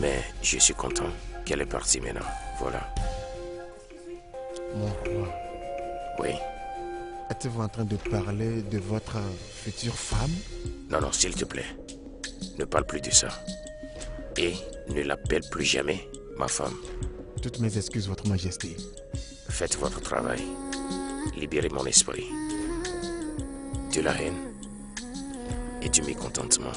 Mais je suis content qu'elle est partie maintenant. Voilà. Mon roi. Oui. Êtes-vous en train de parler de votre future femme? Non, non, s'il te plaît. Ne parle plus de ça. Et ne l'appelle plus jamais ma femme. Toutes mes excuses, votre majesté. Faites votre travail. Libérez mon esprit de la haine et du mécontentement.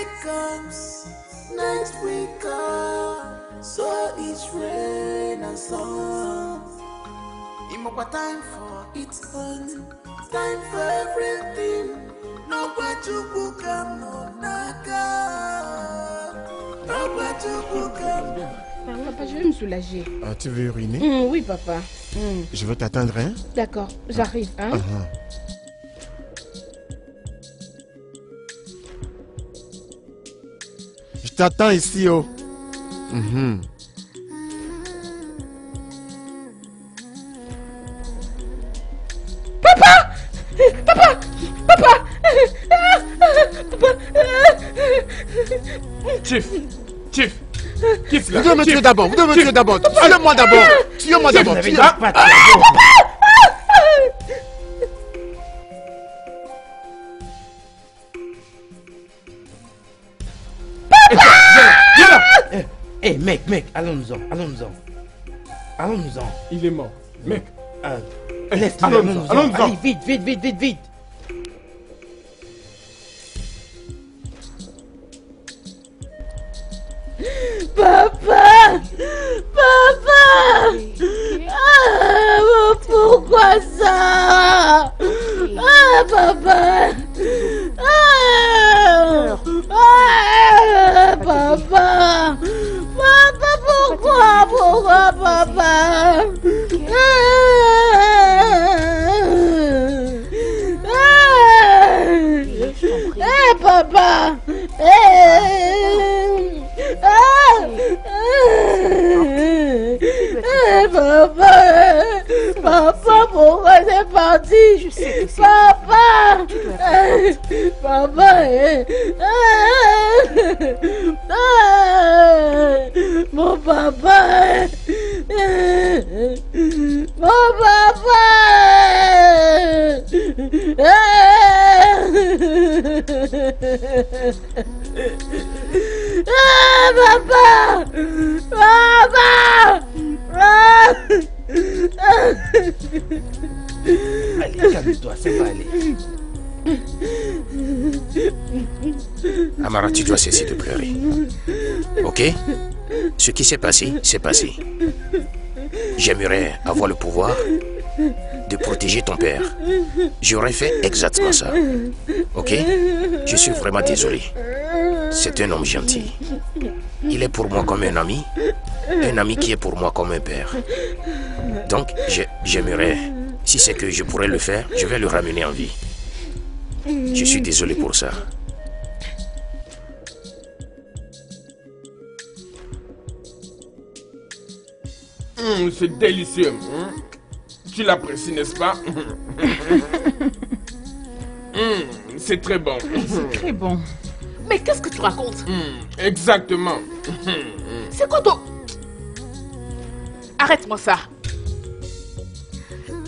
day comes, night will come, so it's rain and sun. Imoka time for its own, time for everything. No way to book and no naka. No way to book and. Papa, je vais me soulager. Ah, tu veux uriner? Oui, papa. Je veux t'attendre, hein? D'accord, j'arrive, hein? Je t'attends ici, oh. Papa! Papa! Papa! Papa! Chief! Chief! Vous devez me tuer d'abord, vous devez me tuer d'abord. Tuez-moi d'abord, tuez-moi d'abord. Papa! Eh mec, allons-nous-en. Il est mort, mec. Laisse-le, allons-nous-en. Allez, vite. Papa, pourquoi ça? Papa, pourquoi papa? Papa. Papa, pourquoi c'est parti? Je sais que papa, mon papa, Allez, calme-toi, c'est pas aller. Amara, tu dois cesser de pleurer. Ok? Ce qui s'est passé, c'est passé. J'aimerais avoir le pouvoir de protéger ton père. J'aurais fait exactement ça. Ok? Je suis vraiment désolé. C'est un homme gentil. Il est pour moi comme un ami. Un ami qui est pour moi comme un père. Donc, j'aimerais, si c'est que je pourrais le faire, je vais le ramener en vie. Je suis désolé pour ça. C'est délicieux. Tu l'apprécies, n'est-ce pas? C'est très bon. C'est très bon. Mais qu'est-ce que tu racontes? Exactement. C'est quoi ton... Arrête-moi ça.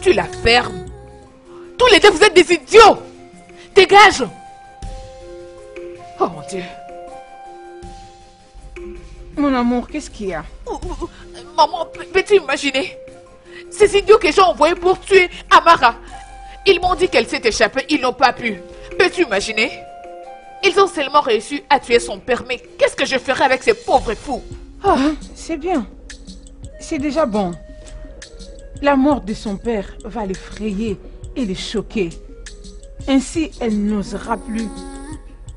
Tu la fermes. Tous les deux, vous êtes des idiots. Dégage. Oh mon Dieu. Mon amour, qu'est-ce qu'il y a? Maman, peux-tu imaginer? Ces idiots que j'ai envoyés pour tuer Amara. Ils m'ont dit qu'elle s'est échappée, ils n'ont pas pu. Peux-tu imaginer? Ils ont seulement réussi à tuer son père, mais qu'est-ce que je ferai avec ces pauvres fous? Oh, c'est bien. C'est déjà bon. La mort de son père va l'effrayer et le choquer. Ainsi, elle n'osera plus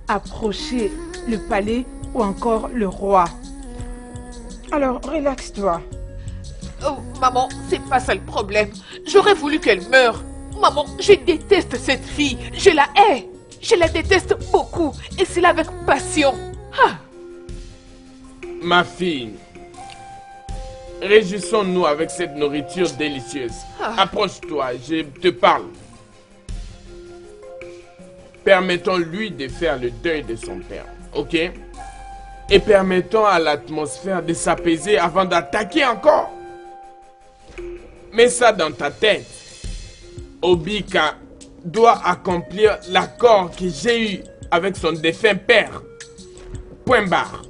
approcher le palais ou encore le roi. Alors, relaxe-toi. Oh, maman, c'est pas ça le problème. J'aurais voulu qu'elle meure. Maman, je déteste cette fille. Je la hais. Je la déteste beaucoup. Et c'est là avec passion. Ah. Ma fille... Réjouissons-nous avec cette nourriture délicieuse. Approche-toi, je te parle. Permettons-lui de faire le deuil de son père, ok? Et permettons à l'atmosphère de s'apaiser avant d'attaquer encore. Mets ça dans ta tête. Obika doit accomplir l'accord que j'ai eu avec son défunt père. Point barre.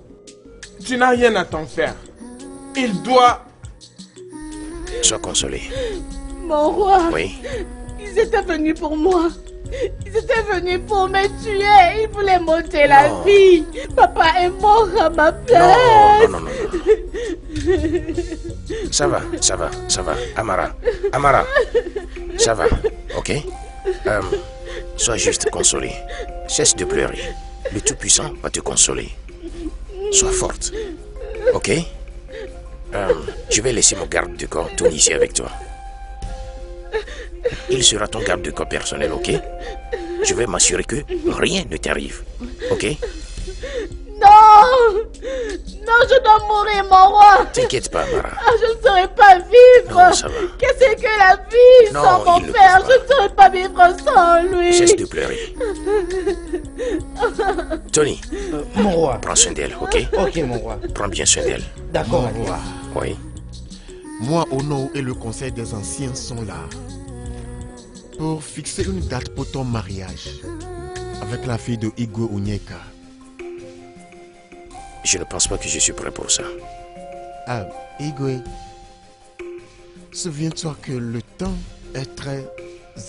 Tu n'as rien à t'en faire. Il doit... Sois consolé. Mon roi. Oui. Ils Ils étaient venus pour moi. Ils étaient venus pour me tuer. Ils voulaient m'ôter la vie. Papa est mort à ma place. Non. Ça va. Amara. Ça va, ok? Sois juste consolée. Cesse de pleurer. Le Tout-Puissant va te consoler. Sois forte, ok? Je vais laisser mon garde du corps tourner ici avec toi. Il sera ton garde du corps personnel, ok? Je vais m'assurer que rien ne t'arrive, ok? Non, je dois mourir, mon roi. T'inquiète pas, Mara. Je ne saurais pas vivre. Non, ça va. Qu'est-ce que la vie sans mon père? Je ne saurais pas vivre sans lui. Cesse de pleurer. Tony, mon roi. Prends soin d'elle, ok? Ok, mon roi. Prends bien soin d'elle. D'accord, mon roi. Oui. Moi, Ono et le conseil des anciens sont là pour fixer une date pour ton mariage avec la fille de Igwe Onyeka. Je ne pense pas que je suis prêt pour ça. Ah, Igwe, souviens-toi que le temps est très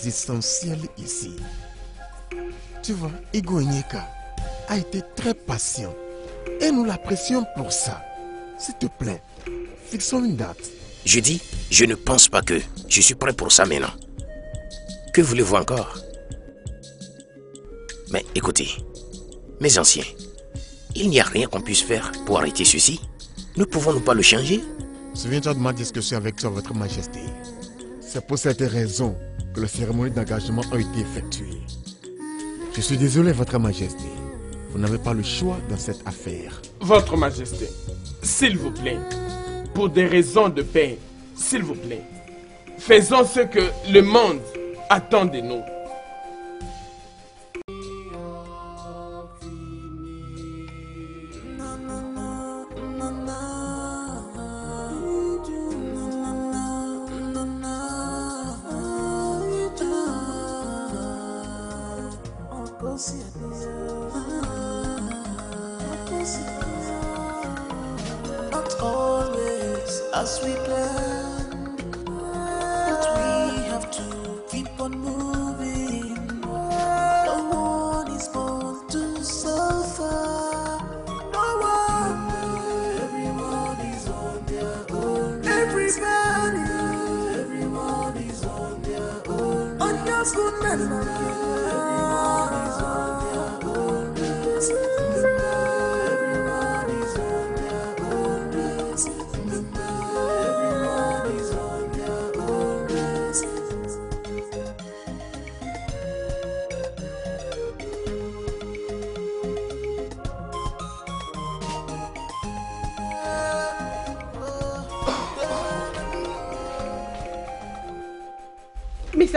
essentiel ici. Tu vois, Igwe Onyeka a été très patient et nous l'apprécions pour ça. S'il te plaît, fixons une date. Je dis, je ne pense pas que je suis prêt pour ça maintenant. Que voulez-vous encore? Mais écoutez, mes anciens, il n'y a rien qu'on puisse faire pour arrêter ceci. Ne pouvons-nous pas le changer? Souviens-toi de ma discussion avec toi, votre majesté. C'est pour cette raison que les cérémonies d'engagement ont été effectuées. Je suis désolé, votre majesté. Vous n'avez pas le choix dans cette affaire. Votre majesté, s'il vous plaît, pour des raisons de paix, s'il vous plaît, faisons ce que le monde attend de nous.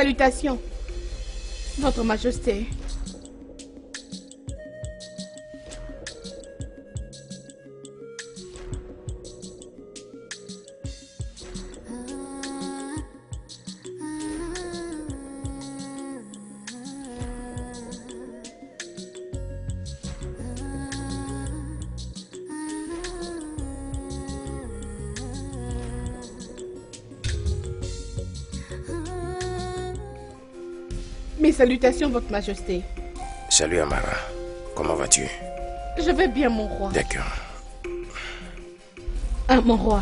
Salutations, votre majesté. Salutations, votre majesté. Salut Amara, comment vas-tu? Je vais bien, mon roi. D'accord. Ah, mon roi,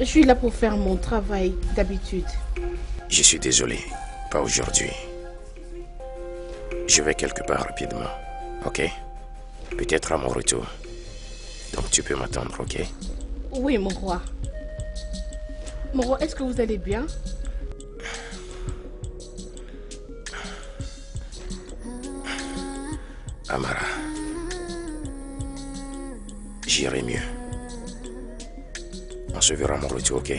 je suis là pour faire mon travail d'habitude. Je suis désolé, pas aujourd'hui. Je vais quelque part rapidement, ok? Peut-être à mon retour. Donc tu peux m'attendre, ok? Oui, mon roi. Mon roi, est-ce que vous allez bien? Amara, j'irai mieux. On se verra à mon retour, ok?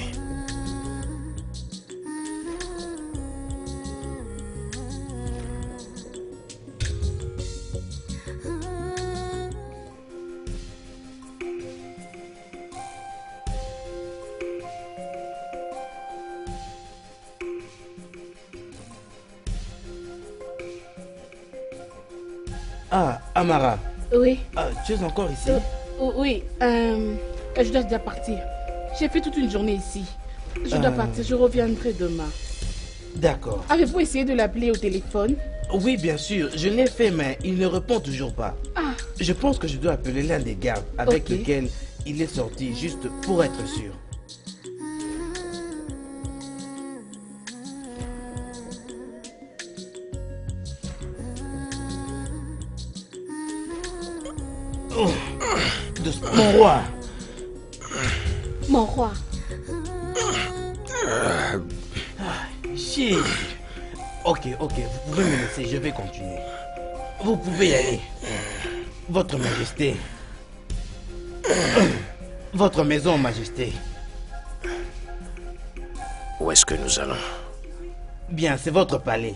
Amara. Oui. Tu es encore ici? Oui. Je dois déjà partir. J'ai fait toute une journée ici. Je dois partir. Je reviendrai demain. D'accord. Avez-vous essayé de l'appeler au téléphone? Oui, bien sûr. Je l'ai fait, mais il ne répond toujours pas. Ah. Je pense que je dois appeler l'un des gardes avec lequel il est sorti, juste pour être sûr. Oh. Mon roi. Mon roi. Ok, vous pouvez me laisser, je vais continuer. Vous pouvez y aller. Votre Majesté. Votre maison, Majesté. Où est-ce que nous allons? Bien, c'est votre palais.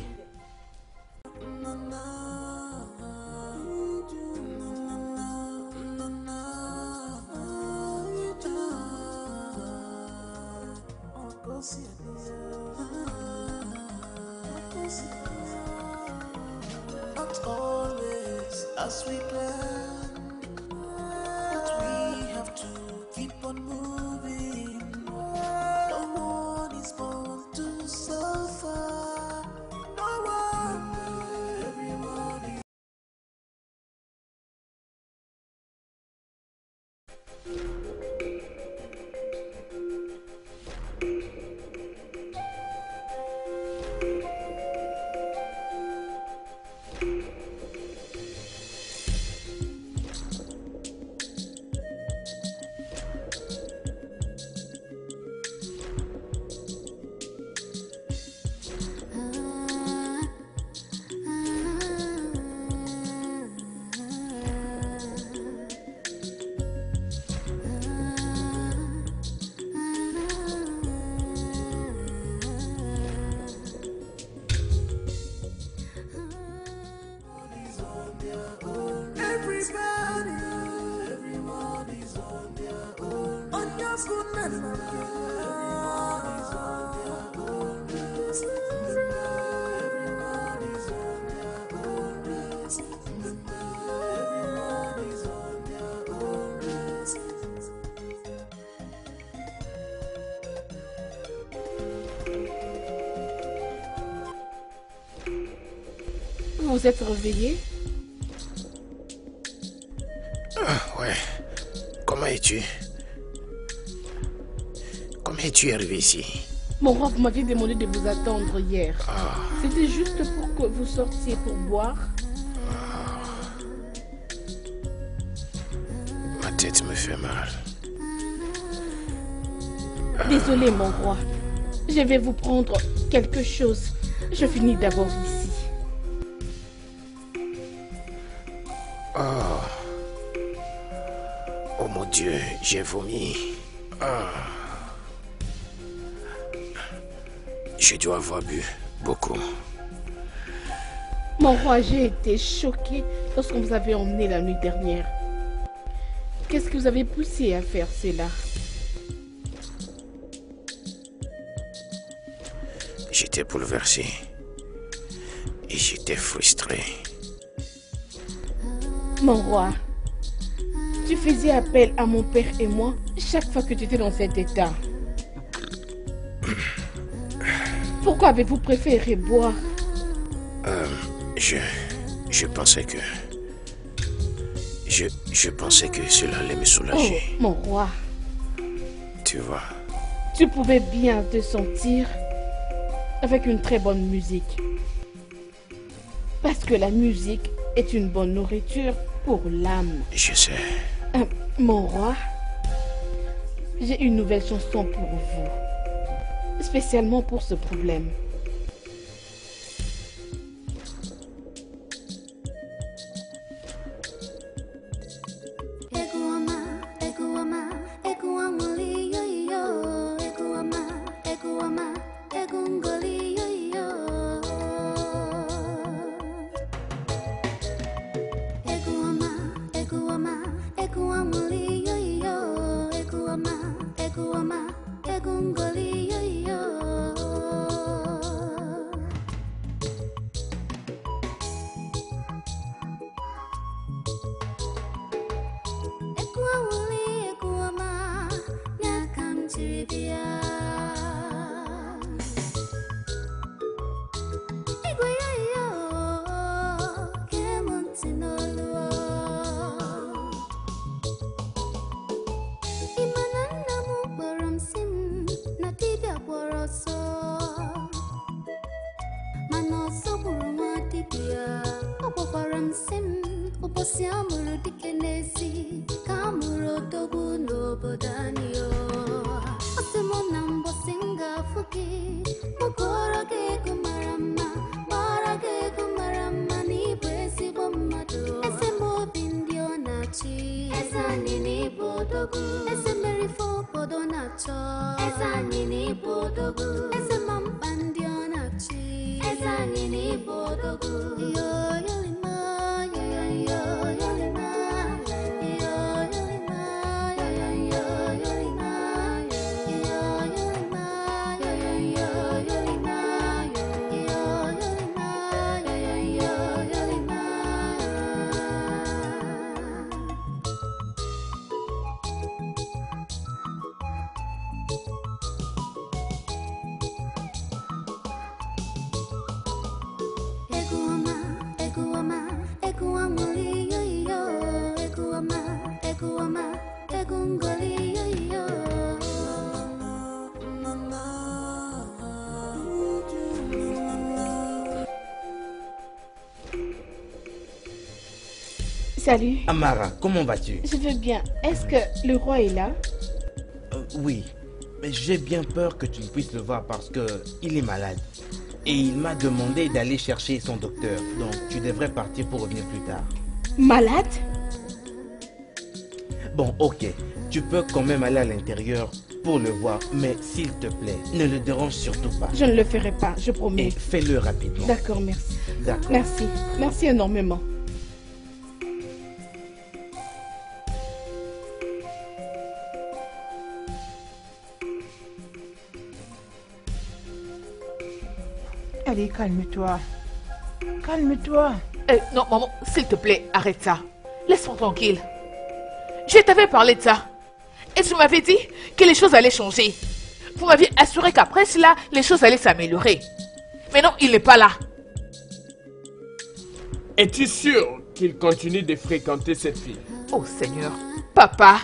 Vous êtes réveillé? Ouais. Comment es-tu? Comment es-tu arrivé ici? Mon roi, vous m'aviez demandé de vous attendre hier. Ah. C'était juste pour que vous sortiez pour boire. Ah. Ma tête me fait mal. Ah. Désolé, mon roi. Je vais vous prendre quelque chose. Je finis d'abord ici. J'ai vomi. Ah. Je dois avoir bu beaucoup. Mon roi, j'ai été choquée lorsque vous avez emmené la nuit dernière. Qu'est-ce que vous avez poussé à faire cela? J'étais bouleversée et j'étais frustrée. Mon roi, tu faisais appel à mon père et moi chaque fois que tu étais dans cet état. Pourquoi avez-vous préféré boire? Je pensais que... Je pensais que cela allait me soulager. Oh, mon roi. Tu vois. Tu pouvais bien te sentir avec une très bonne musique. Parce que la musique est une bonne nourriture pour l'âme. Je sais. Mon roi, j'ai une nouvelle chanson pour vous, spécialement pour ce problème. ya Opoparam sim Uposiamuru dikenesi Kamuro dogu nobo danio Asimo nambo singa fuki Mokoro ke kumarama Bara ke kumarama Ni bwezi bomado Ese mobindio nachi Esa nini bodogu Ese merifo bodo nacho Esa nini bodogu Ese mambandio nachi Esa nini bodogu Yo yo Salut. Amara, comment vas-tu? Je vais bien. Est-ce que le roi est là? Oui, mais j'ai bien peur que tu ne puisses le voir parce qu'il est malade. Et il m'a demandé d'aller chercher son docteur. Donc tu devrais partir pour revenir plus tard. Malade? Bon, ok. Tu peux quand même aller à l'intérieur pour le voir. Mais s'il te plaît, ne le dérange surtout pas. Je ne le ferai pas, je promets. Et fais-le rapidement. D'accord, merci. D'accord. Merci. Merci énormément. Allez, calme-toi. Calme-toi. Non, maman, s'il te plaît, arrête ça. Laisse-moi tranquille. Je t'avais parlé de ça. Et tu m'avais dit que les choses allaient changer. Vous m'aviez assuré qu'après cela, les choses allaient s'améliorer. Mais non, il n'est pas là. Es-tu sûr qu'il continue de fréquenter cette fille? Oh Seigneur, papa.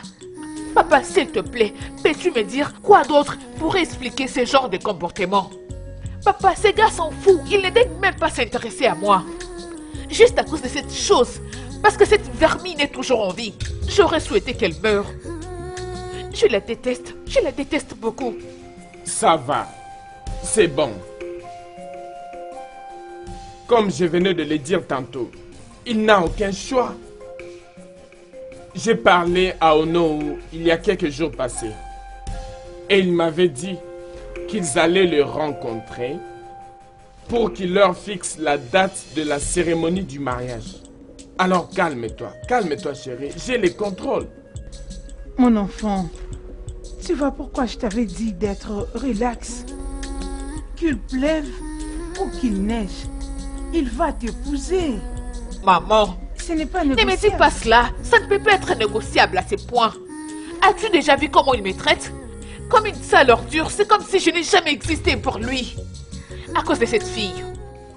Papa, s'il te plaît, peux-tu me dire quoi d'autre pourrait expliquer ce genre de comportement? Papa, ces gars s'en foutent. Ils ne daignent même pas s'intéresser à moi. Juste à cause de cette chose. Parce que cette vermine est toujours en vie. J'aurais souhaité qu'elle meure. Je la déteste. Je la déteste beaucoup. Ça va. C'est bon. Comme je venais de le dire tantôt, il n'a aucun choix. J'ai parlé à Ono il y a quelques jours passés. Et il m'avait dit qu'ils allaient le rencontrer pour qu'il leur fixe la date de la cérémonie du mariage. Alors calme-toi chérie, j'ai les contrôles. Mon enfant, tu vois pourquoi je t'avais dit d'être relax. Qu'il pleuve ou qu'il neige, il va t'épouser. Maman, ce n'est pas négociable. Ne me dis pas cela, ça ne peut pas être négociable à ce point. As-tu déjà vu comment il me traite? Comme une sale ordure, c'est comme si je n'ai jamais existé pour lui. À cause de cette fille.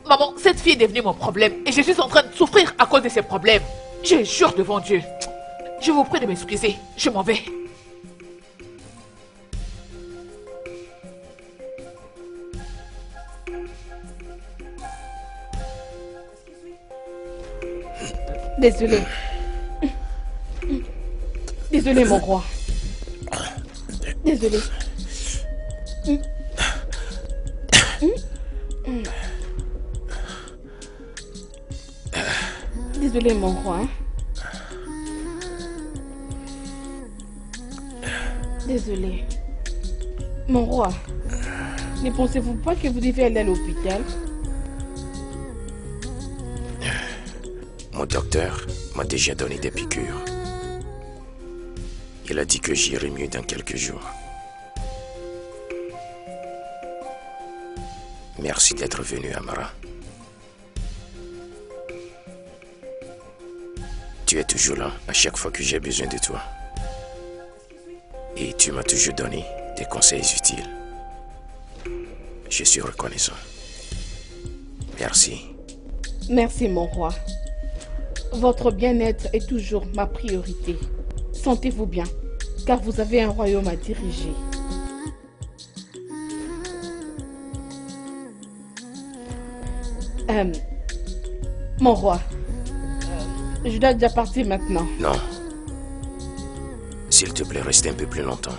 Maman, cette fille est devenue mon problème et je suis en train de souffrir à cause de ses problèmes. Je jure devant Dieu. Je vous prie de m'excuser. Je m'en vais. Désolée. Désolée, mon roi. Désolée. Désolée, mon roi. Désolée. Mon roi, ne pensez-vous pas que vous devez aller à l'hôpital? Mon docteur m'a déjà donné des piqûres. Il a dit que j'irai mieux dans quelques jours. Merci d'être venu, Amara. Tu es toujours là à chaque fois que j'ai besoin de toi. Et tu m'as toujours donné des conseils utiles. Je suis reconnaissant. Merci. Merci, mon roi. Votre bien-être est toujours ma priorité. Sentez-vous bien, car vous avez un royaume à diriger. Mon roi, je dois déjà partir maintenant. Non. S'il te plaît, reste un peu plus longtemps.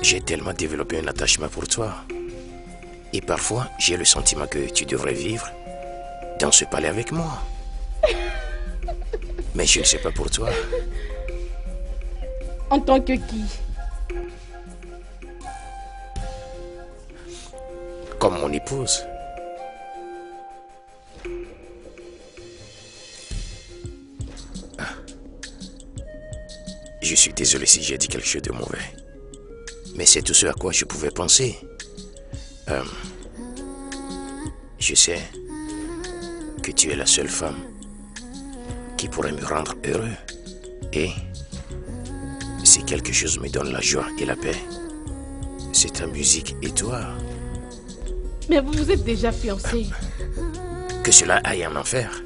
J'ai tellement développé un attachement pour toi. Et parfois, j'ai le sentiment que tu devrais vivre dans ce palais avec moi. Mais je ne sais pas pour toi. En tant que qui? Comme mon épouse. Je suis désolé si j'ai dit quelque chose de mauvais. Mais c'est tout ce à quoi je pouvais penser. Je sais que tu es la seule femme qui pourrait me rendre heureux. Et si quelque chose me donne la joie et la paix, c'est ta musique et toi. Mais vous vous êtes déjà fiancés. Que cela aille en enfer.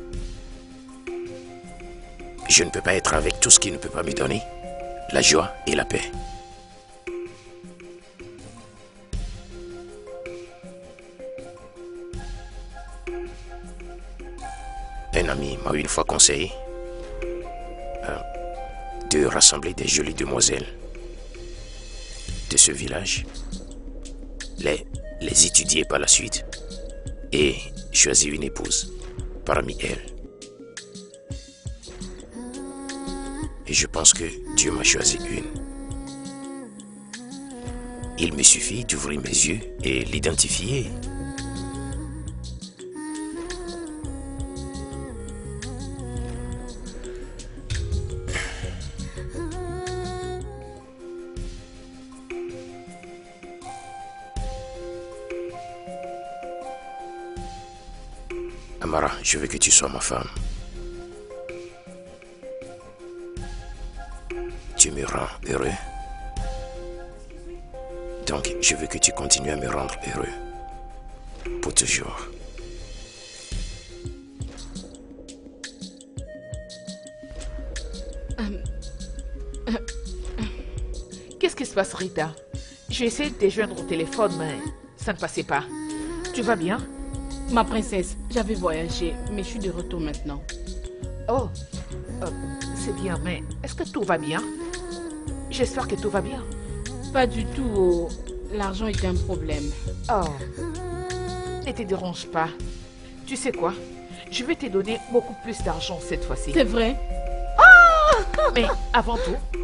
Je ne peux pas être avec tout ce qui ne peut pas me donner la joie et la paix. Un ami m'a une fois conseillé de rassembler des jolies demoiselles de ce village, les étudier par la suite et choisir une épouse parmi elles. Et je pense que Dieu m'a choisi une. Il me suffit d'ouvrir mes yeux et l'identifier. Amara, je veux que tu sois ma femme. Tu me rends heureux. Donc, je veux que tu continues à me rendre heureux. Pour toujours. Qu'est-ce qui se passe, Rita? J'ai essayé de te joindre au téléphone, mais ça ne passait pas. Tu vas bien? Ma princesse, j'avais voyagé, mais je suis de retour maintenant. Oh, c'est bien, mais est-ce que tout va bien? J'espère que tout va bien. Pas du tout, oh. L'argent est un problème. Oh, ne te dérange pas. Tu sais quoi? Je vais te donner beaucoup plus d'argent cette fois-ci. C'est vrai? Oh! Mais avant tout,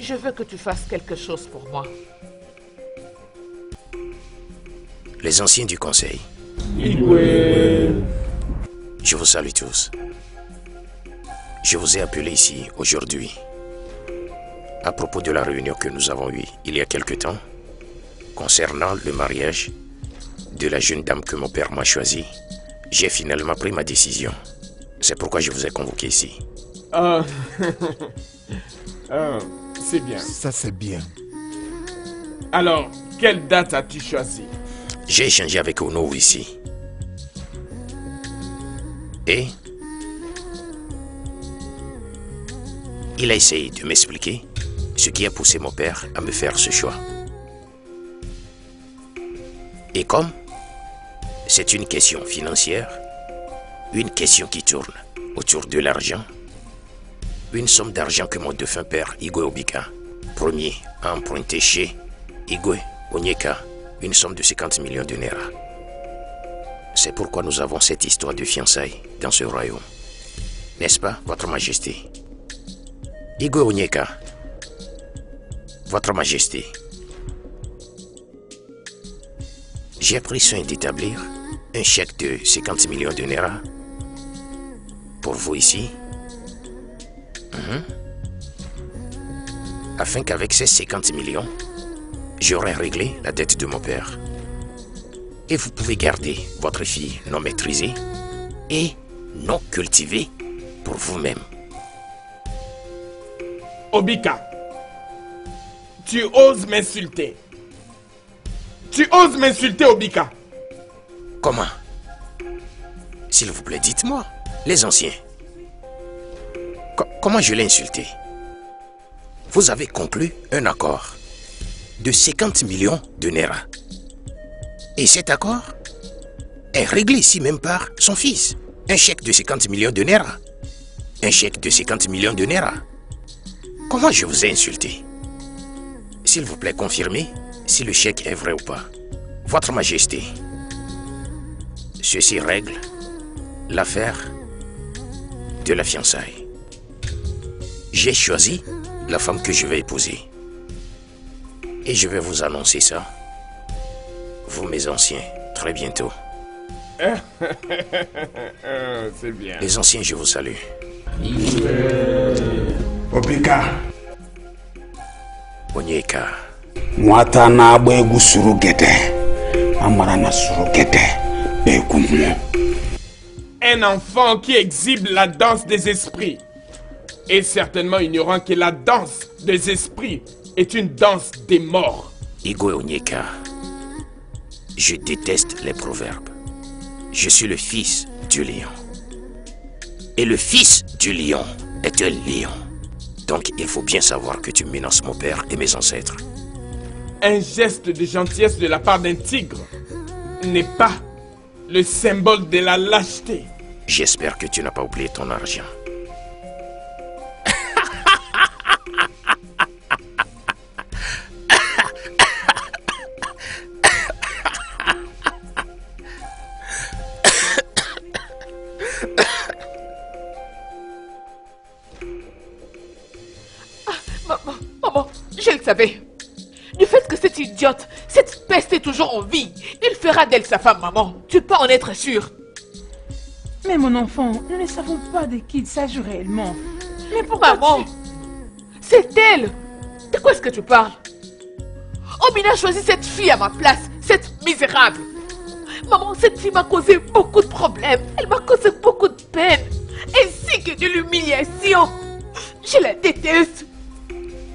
je veux que tu fasses quelque chose pour moi. Les anciens du conseil. Igwe. Je vous salue tous. Je vous ai appelé ici aujourd'hui à propos de la réunion que nous avons eue il y a quelque temps concernant le mariage de la jeune dame que mon père m'a choisie. J'ai finalement pris ma décision. C'est pourquoi je vous ai convoqué ici. Ah, ah c'est bien. Ça, c'est bien. Alors, quelle date as-tu choisi? J'ai échangé avec Ono ici. Et il a essayé de m'expliquer ce qui a poussé mon père à me faire ce choix. Et comme c'est une question financière, une question qui tourne autour de l'argent, une somme d'argent que mon défunt père Igwe Obika, premier a emprunté chez Igwe Onyeka, une somme de 50 millions de naira. C'est pourquoi nous avons cette histoire de fiançailles dans ce royaume. N'est-ce pas, Votre Majesté? Igwe Onyeka, Votre Majesté, j'ai pris soin d'établir un chèque de 50 millions de naira pour vous ici, afin qu'avec ces 50 millions, j'aurai réglé la dette de mon père. Et vous pouvez garder votre fille non maîtrisée et non cultivée pour vous-même. Obika, tu oses m'insulter. Tu oses m'insulter, Obika. Comment? S'il vous plaît, dites-moi, les anciens. Comment je l'ai insulté? Vous avez conclu un accord de 50 millions de naira. Et cet accord est réglé ici même par son fils. Un chèque de 50 millions de naira. Un chèque de 50 millions de naira. Comment je vous ai insulté? S'il vous plaît, confirmez si le chèque est vrai ou pas. Votre Majesté, ceci règle l'affaire de la fiançaille. J'ai choisi la femme que je vais épouser. Et je vais vous annoncer ça, vous mes anciens, très bientôt. C'est bien. Les anciens, je vous salue. Obika. Onyeka. Mwata na bwegu surugete. Amara na surugete. Bekumu. Un enfant qui exhibe la danse des esprits est certainement ignorant que la danse des esprits est une danse des morts. Igwe Onyeka, je déteste les proverbes. Je suis le fils du lion. Et le fils du lion est un lion. Donc il faut bien savoir que tu menaces mon père et mes ancêtres. Un geste de gentillesse de la part d'un tigre n'est pas le symbole de la lâcheté. J'espère que tu n'as pas oublié ton argent. Du fait que cette idiote, cette peste est toujours en vie, il fera d'elle sa femme, maman. Tu peux en être sûre. Mais mon enfant, nous ne savons pas de qui il s'agit réellement. Mais pourquoi maman, c'est elle. De quoi est-ce que tu parles? Obina a choisi cette fille à ma place, cette misérable. Maman, cette fille m'a causé beaucoup de problèmes. Elle m'a causé beaucoup de peine, ainsi que de l'humiliation. Je la déteste.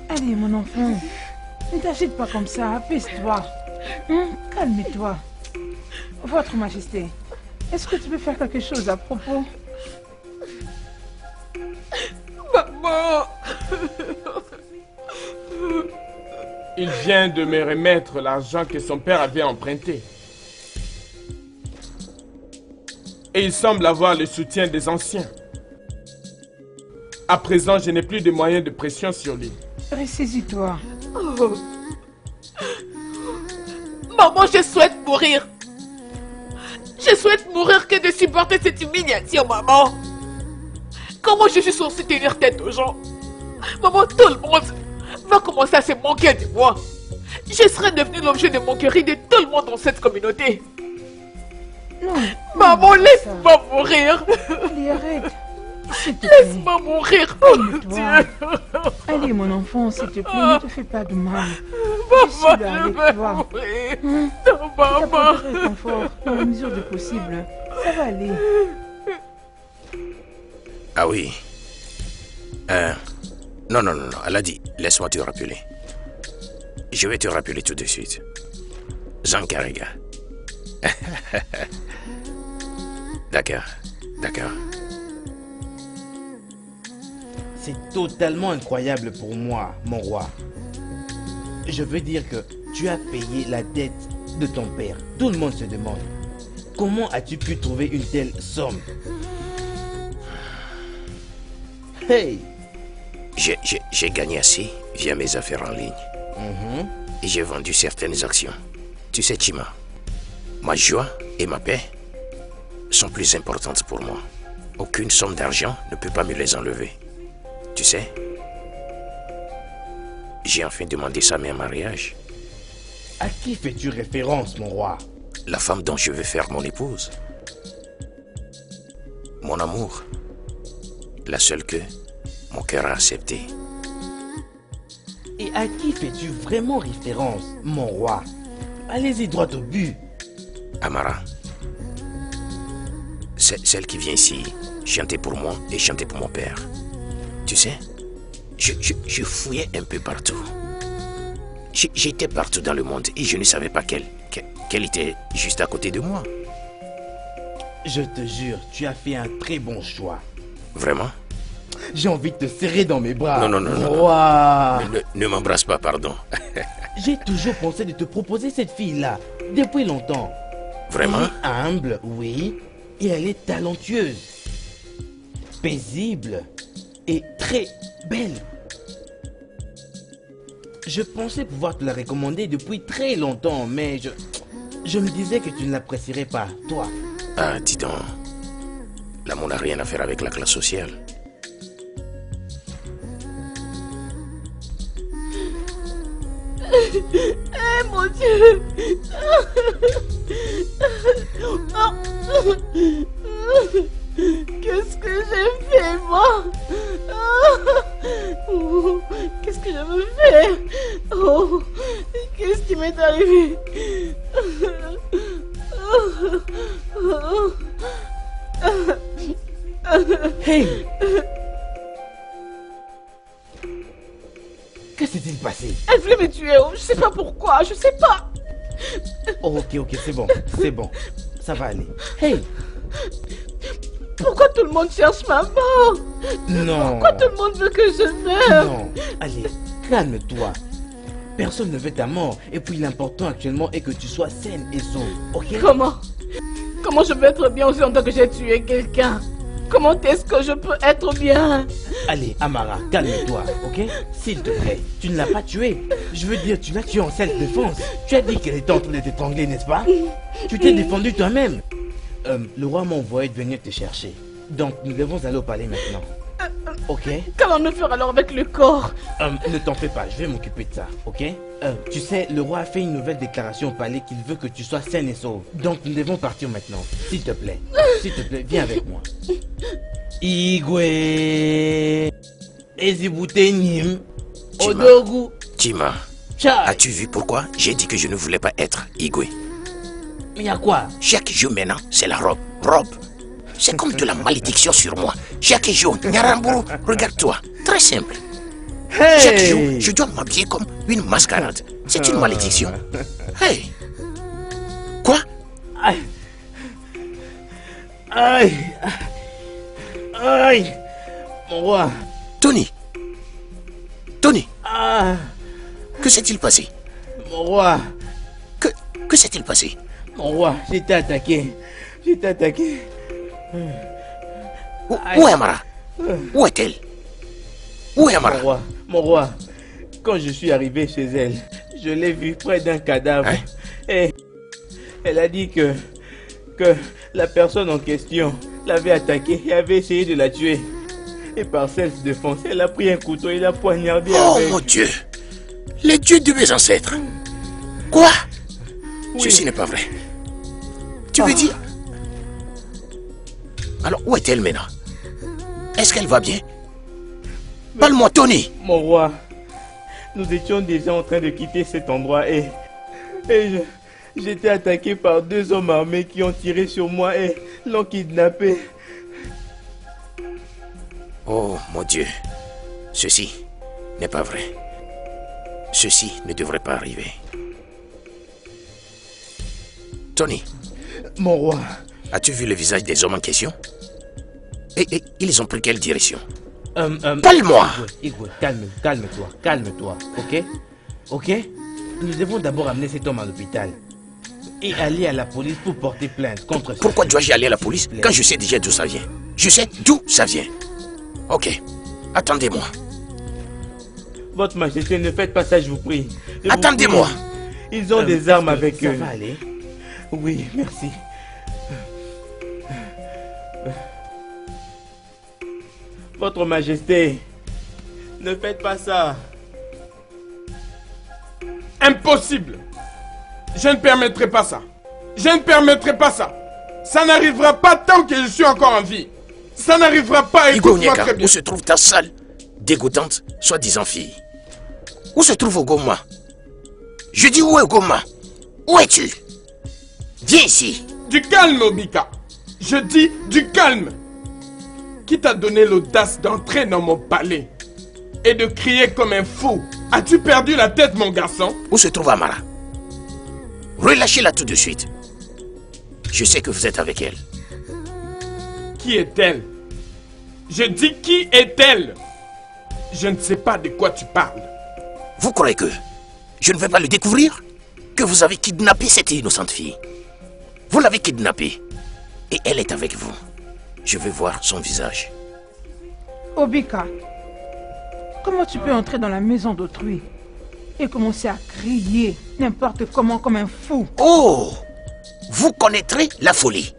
Allez, mon enfant, ne t'agite pas comme ça, apaise-toi. Calme-toi. Votre Majesté, est-ce que tu peux faire quelque chose à propos? Maman! Il vient de me remettre l'argent que son père avait emprunté. Et il semble avoir le soutien des anciens. À présent, je n'ai plus de moyens de pression sur lui. Ressaisis-toi. Oh. Maman, je souhaite mourir. Je souhaite mourir que de supporter cette humiliation, maman. Comment je suis censée tenir tête aux gens? Maman, tout le monde va commencer à se moquer de moi. Je serai devenue l'objet de moquerie de tout le monde dans cette communauté. Non, maman, laisse-moi mourir. Allez, arrête. Laisse-moi mourir, oh Dieu. Allez mon enfant, s'il te plaît, ne te fais pas de mal. Maman, je vais mourir. Non, maman. Je t'apporterai confort dans la mesure du possible. Ça va aller. Ah oui. Non, elle a dit, laisse-moi te rappeler. Je vais te rappeler tout de suite. Zankarega. D'accord. C'est totalement incroyable pour moi, mon roi. Je veux dire que tu as payé la dette de ton père. Tout le monde se demande, comment as-tu pu trouver une telle somme? Hey! J'ai gagné assez via mes affaires en ligne. Et j'ai vendu certaines actions. Tu sais, Chima, ma joie et ma paix sont plus importantes pour moi. Aucune somme d'argent ne peut pas me les enlever. Tu sais, j'ai enfin demandé sa main en mariage. À qui fais-tu référence, mon roi? La femme dont je veux faire mon épouse. Mon amour. La seule que mon cœur a acceptée. Et à qui fais-tu vraiment référence, mon roi? Allez-y droit au but. Amara. C'est celle qui vient ici chanter pour moi et chanter pour mon père. Tu sais, je fouillais un peu partout. J'étais partout dans le monde et je ne savais pas qu'elle était juste à côté de moi. Je te jure, tu as fait un très bon choix. Vraiment? J'ai envie de te serrer dans mes bras. Non. Ne m'embrasse pas, pardon. J'ai toujours pensé de te proposer cette fille-là, depuis longtemps. Vraiment? Elle est humble, oui, et elle est talentueuse, paisible et très belle. Je pensais pouvoir te la recommander depuis très longtemps, mais je me disais que tu ne l'apprécierais pas, toi. Ah, dis donc. L'amour n'a rien à faire avec la classe sociale. Eh mon Dieu! Qu'est-ce que j'ai fait, moi? Oh, qu'est-ce que j'avais fait? Oh, qu'est-ce qui m'est arrivé? Hey! Que s'est-il passé? Elle voulait me tuer, je sais pas pourquoi, je sais pas. Oh, ok, c'est bon, ça va aller. Hey! Pourquoi tout le monde cherche ma mort? Non. Pourquoi tout le monde veut que je meure? Non, allez, calme-toi. Personne ne veut ta mort. Et puis l'important actuellement est que tu sois saine et sauve, ok? Comment je peux être bien aussi en tant que j'ai tué quelqu'un? Comment est-ce que je peux être bien? Allez, Amara, calme-toi, ok? S'il te plaît, tu ne l'as pas tuée. Je veux dire, tu l'as tuée en self-défense. Tu as dit qu'elle était en train de t'étrangler, n'est-ce pas? Tu t'es défendu toi-même. Le roi m'a envoyé de venir te chercher. Donc, nous devons aller au palais maintenant. Ok? Qu'allons-nous faire alors avec le corps? Ne t'en fais pas, je vais m'occuper de ça, ok? Tu sais, le roi a fait une nouvelle déclaration au palais qu'il veut que tu sois saine et sauve. Donc, nous devons partir maintenant. S'il te plaît. S'il te plaît, viens avec moi. Igwe. Eziboutenim. Odogu. Chima. As-tu vu pourquoi j'ai dit que je ne voulais pas être Igwe? Mais à quoi? Chaque jour maintenant, c'est la robe. C'est comme de la malédiction sur moi. Chaque jour, Nyaramburu, regarde-toi. Très simple. Hey. Chaque jour, je dois m'habiller comme une mascarade. C'est une malédiction. Hey! Quoi? Aïe! Aïe! Aïe! Mon roi! Tony! Tony! Ah. Que s'est-il passé? Mon roi! Que s'est-il passé? Mon roi, j'étais attaqué. Où est Amara? Où est-elle? Où est Amara? Mon roi, quand je suis arrivé chez elle, je l'ai vue près d'un cadavre. Hein? Et elle a dit que la personne en question l'avait attaquée et avait essayé de la tuer. Et par self-défense, elle a pris un couteau et l'a poignardé avec... Oh mon Dieu! Les dieux de mes ancêtres! Quoi? Oui. Ceci n'est pas vrai. Tu veux dire? Alors, où est-elle maintenant? Est-ce qu'elle va bien? Parle-moi, Tony! Mon roi, nous étions déjà en train de quitter cet endroit et j'étais attaqué par deux hommes armés qui ont tiré sur moi et l'ont kidnappé. Oh, mon Dieu. Ceci n'est pas vrai. Ceci ne devrait pas arriver. Tony. Mon roi. As-tu vu le visage des hommes en question? Et ils ont pris quelle direction? Parle-moi! Igwe, calme-toi, ok? Nous devons d'abord amener cet homme à l'hôpital et aller à la police pour porter plainte contre... Pourquoi dois-je aller à la police quand je sais déjà d'où ça vient? Ok, attendez-moi. Votre Majesté, ne faites pas ça, je vous prie. Attendez-moi. Ils ont des armes avec eux. Ça va aller? Oui, merci. Votre Majesté, ne faites pas ça. Impossible. Je ne permettrai pas ça. Ça n'arrivera pas tant que je suis encore en vie. Ça n'arrivera pas. Igwe Onyeka, où se trouve ta sale, dégoûtante, soi-disant fille? Où se trouve Ngoma? Je dis où est Ngoma? Où es-tu? Viens ici. Du calme, Obika. Je dis du calme. Qui t'a donné l'audace d'entrer dans mon palais et de crier comme un fou? As-tu perdu la tête, mon garçon? Où se trouve Amara? Relâchez-la tout de suite. Je sais que vous êtes avec elle. Qui est-elle? Je dis qui est-elle? Je ne sais pas de quoi tu parles. Vous croyez que je ne vais pas le découvrir? Que vous avez kidnappé cette innocente fille? Vous l'avez kidnappée. Et elle est avec vous. Je veux voir son visage. Obika, comment tu peux entrer dans la maison d'autrui et commencer à crier n'importe comment comme un fou? Oh! Vous connaîtrez la folie.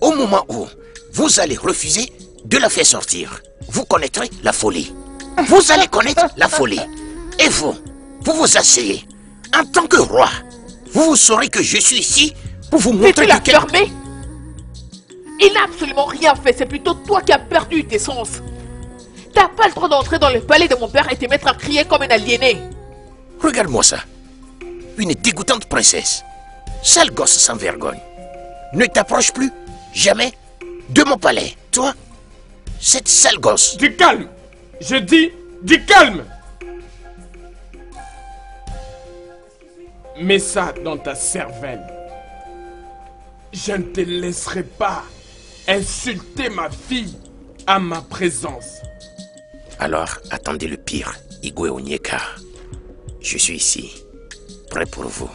Au moment où vous allez refuser de la faire sortir, vous connaîtrez la folie. Vous allez connaître la folie. Et vous vous asseyez. En tant que roi, vous saurez que je suis ici pour vous montrer la fermée. Il n'a absolument rien fait, c'est plutôt toi qui as perdu tes sens. T'as pas le droit d'entrer dans le palais de mon père et te mettre à crier comme un aliéné. Regarde-moi ça. Une dégoûtante princesse. Sale gosse sans vergogne. Ne t'approche plus, jamais, de mon palais. Toi, cette sale gosse. Du calme. Je dis du calme. Mets ça dans ta cervelle. Je ne te laisserai pas insulter ma fille à ma présence. Alors, attendez le pire, Igwe Onyeka. Je suis ici, prêt pour vous.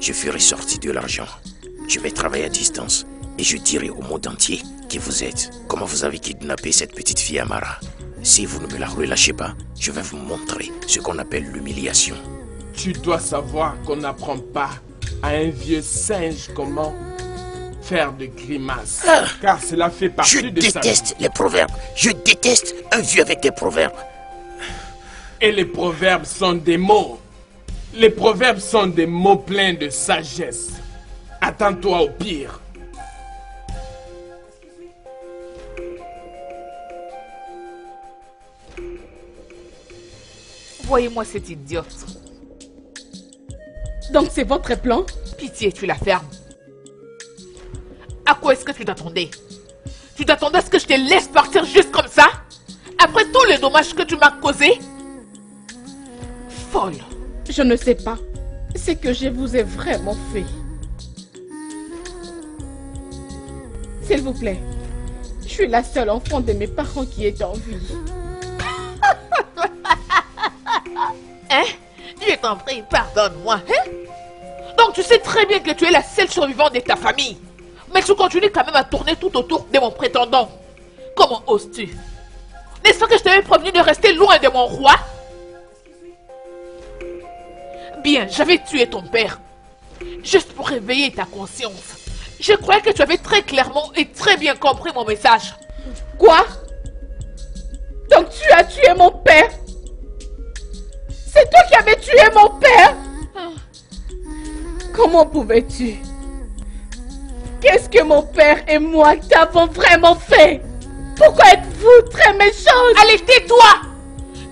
Je ferai sortir de l'argent. Je vais travailler à distance et je dirai au monde entier qui vous êtes, comment vous avez kidnappé cette petite fille Amara. Si vous ne me la relâchez pas, je vais vous montrer ce qu'on appelle l'humiliation. Tu dois savoir qu'on n'apprend pas à un vieux singe comment faire de grimaces. Ah, car cela fait partie de sa vie. Je déteste les proverbes. Je déteste un vieux avec des proverbes. Et les proverbes sont des mots. Les proverbes sont des mots pleins de sagesse. Attends-toi au pire. Voyez-moi cette idiote. Donc c'est votre plan? Pitié, tu la fermes. À quoi est-ce que tu t'attendais? Tu t'attendais à ce que je te laisse partir juste comme ça? Après tous les dommages que tu m'as causés? Folle. Je ne sais pas. C'est que je vous ai vraiment fait. S'il vous plaît, je suis la seule enfant de mes parents qui est en vie. Hein? Je t'en prie, pardonne-moi. Hein? Donc tu sais très bien que tu es la seule survivante de ta famille. Mais tu continues quand même à tourner tout autour de mon prétendant. Comment oses-tu? N'est-ce pas que je t'avais prévenu de rester loin de mon roi? Bien, j'avais tué ton père. Juste pour réveiller ta conscience. Je croyais que tu avais très clairement et très bien compris mon message. Quoi? Donc tu as tué mon père? C'est toi qui avais tué mon père? Comment pouvais-tu? Qu'est-ce que mon père et moi t'avons vraiment fait? Pourquoi êtes-vous très méchante? Allez, tais-toi!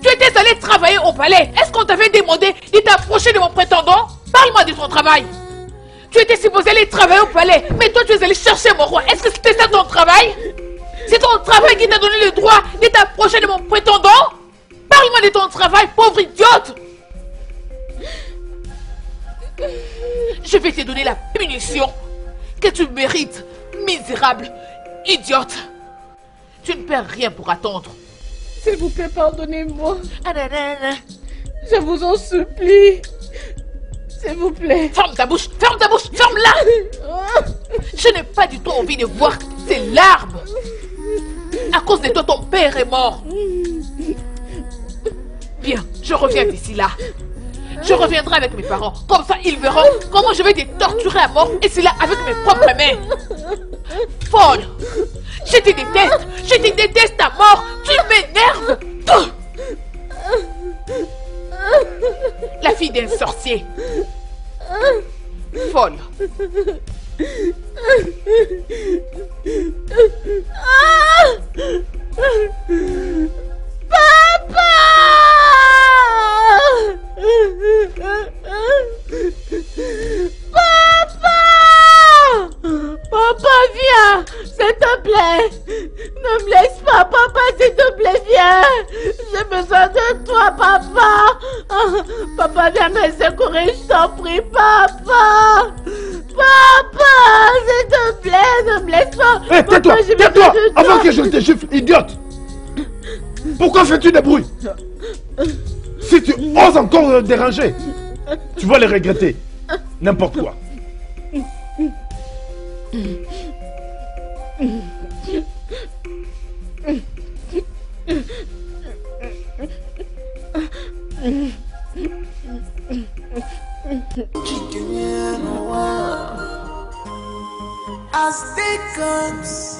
Tu étais allé travailler au palais. Est-ce qu'on t'avait demandé de t'approcher de mon prétendant? Parle-moi de ton travail. Tu étais supposé aller travailler au palais, mais toi tu es allé chercher mon roi. Est-ce que c'était ça ton travail? C'est ton travail qui t'a donné le droit de t'approcher de mon prétendant? Parle-moi de ton travail, pauvre idiote! Je vais te donner la punition que tu mérites, misérable idiote! Tu ne perds rien pour attendre. S'il vous plaît, pardonnez-moi. Je vous en supplie. S'il vous plaît. Ferme ta bouche, ferme-la! Je n'ai pas du tout envie de voir ces larmes. À cause de toi, ton père est mort. Bien, je reviens d'ici là. Je reviendrai avec mes parents. Comme ça, ils verront comment je vais te torturer à mort et cela avec mes propres mains. Folle! Je te déteste à mort. Tu m'énerves. La fille d'un sorcier. Folle. Papa, viens, s'il te plaît. Ne me laisse pas, papa, s'il te plaît, viens. J'ai besoin de toi, papa. Oh, papa, viens me secourir, je t'en prie, papa. Papa, s'il te plaît, ne me laisse pas. Hey, tais-toi, tais-toi, avant que je te gifle, idiote. Pourquoi fais-tu des bruits? Si tu oses encore le déranger, tu vas le regretter. N'importe quoi. As they comes.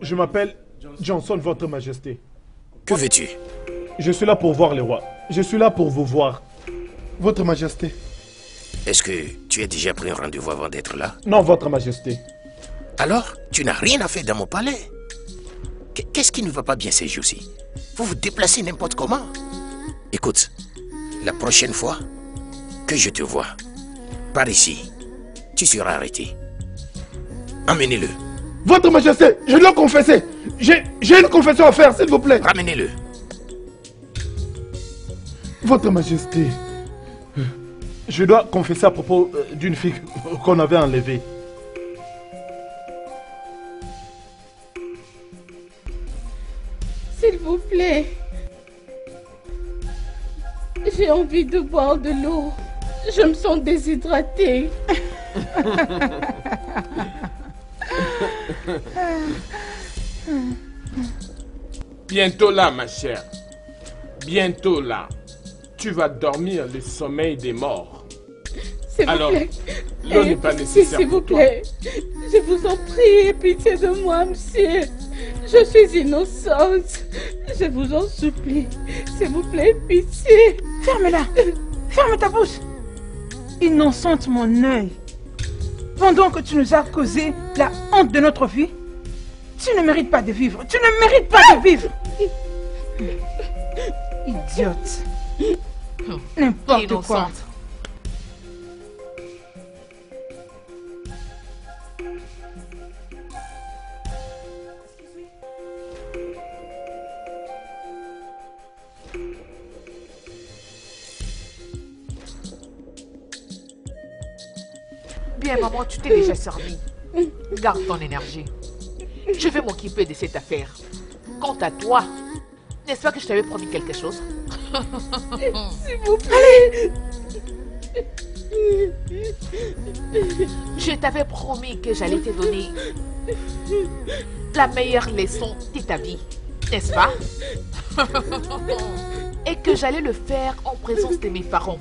Je m'appelle Johnson, votre majesté. Que veux-tu? Je suis là pour voir le roi. Je suis là pour vous voir, votre majesté. Est-ce que tu as déjà pris un rendez-vous avant d'être là? Non, votre majesté. Alors, tu n'as rien à faire dans mon palais? Qu'est-ce qui ne va pas bien ces jours-ci? Vous vous déplacez n'importe comment. Écoute, la prochaine fois que je te vois, par ici, tu seras arrêté. Amenez-le. Votre Majesté, je dois confesser. J'ai une confession à faire, s'il vous plaît. Ramenez-le. Votre Majesté, je dois confesser à propos d'une fille qu'on avait enlevée. S'il vous plaît. J'ai envie de boire de l'eau. Je me sens déshydratée. Bientôt là, ma chère. Bientôt là. Tu vas dormir le sommeil des morts. S'il vous plaît. Alors, l'eau n'est pas nécessaire. S'il vous plaît. Je vous en prie, ayez pitié de moi, monsieur. Je suis innocente. Je vous en supplie. S'il vous plaît, pitié. Ferme-la. Ferme ta bouche. Innocente, mon œil. Pendant que tu nous as causé la honte de notre vie, tu ne mérites pas de vivre. Tu ne mérites pas de vivre. Idiote. N'importe quoi. Bien, maman, tu t'es déjà servi. Garde ton énergie. Je vais m'occuper de cette affaire. Quant à toi, n'est-ce pas que je t'avais promis quelque chose? S'il vous plaît. Je t'avais promis que j'allais te donner la meilleure leçon de ta vie, n'est-ce pas? Et que j'allais le faire en présence de mes parents.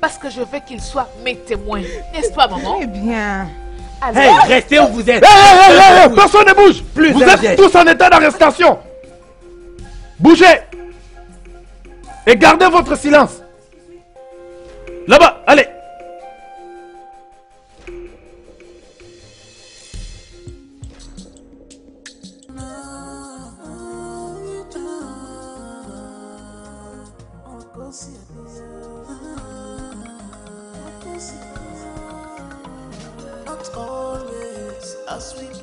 Parce que je veux qu'ils soient mes témoins. N'est-ce pas, maman? Eh bien... Alors... Hey, restez où vous êtes. Hey, personne ne bouge. Vous êtes tous en état d'arrestation. Bougez. Et gardez votre silence. Là-bas, allez. Always as we can.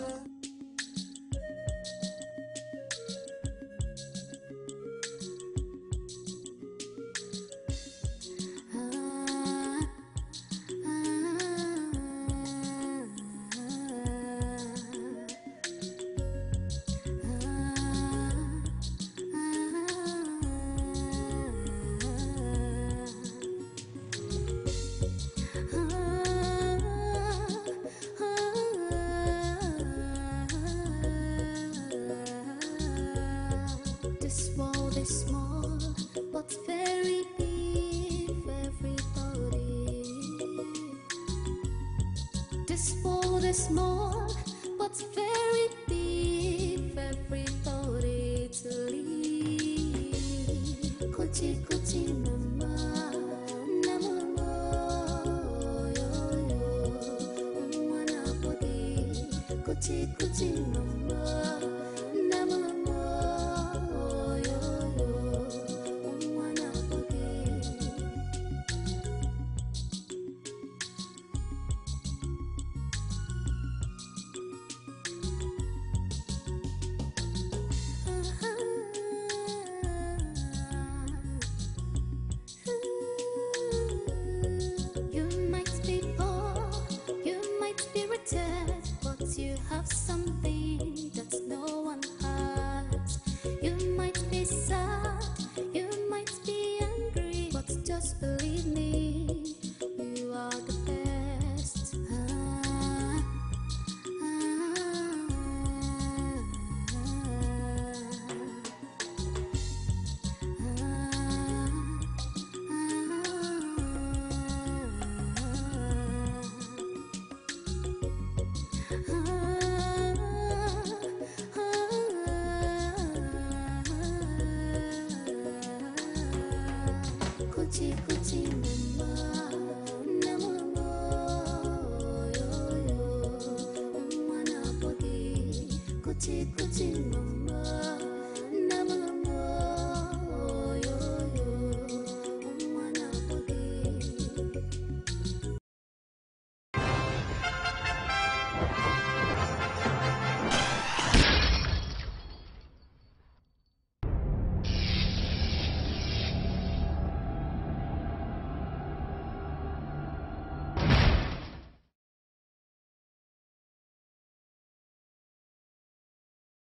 It is bold and small, but very deep. Everybody to leave. Kuchi kuchi ndamba, namoro yo yo. Umwana bodi, kuchi kuchi ndamba. Kuchi kuchi ndamba.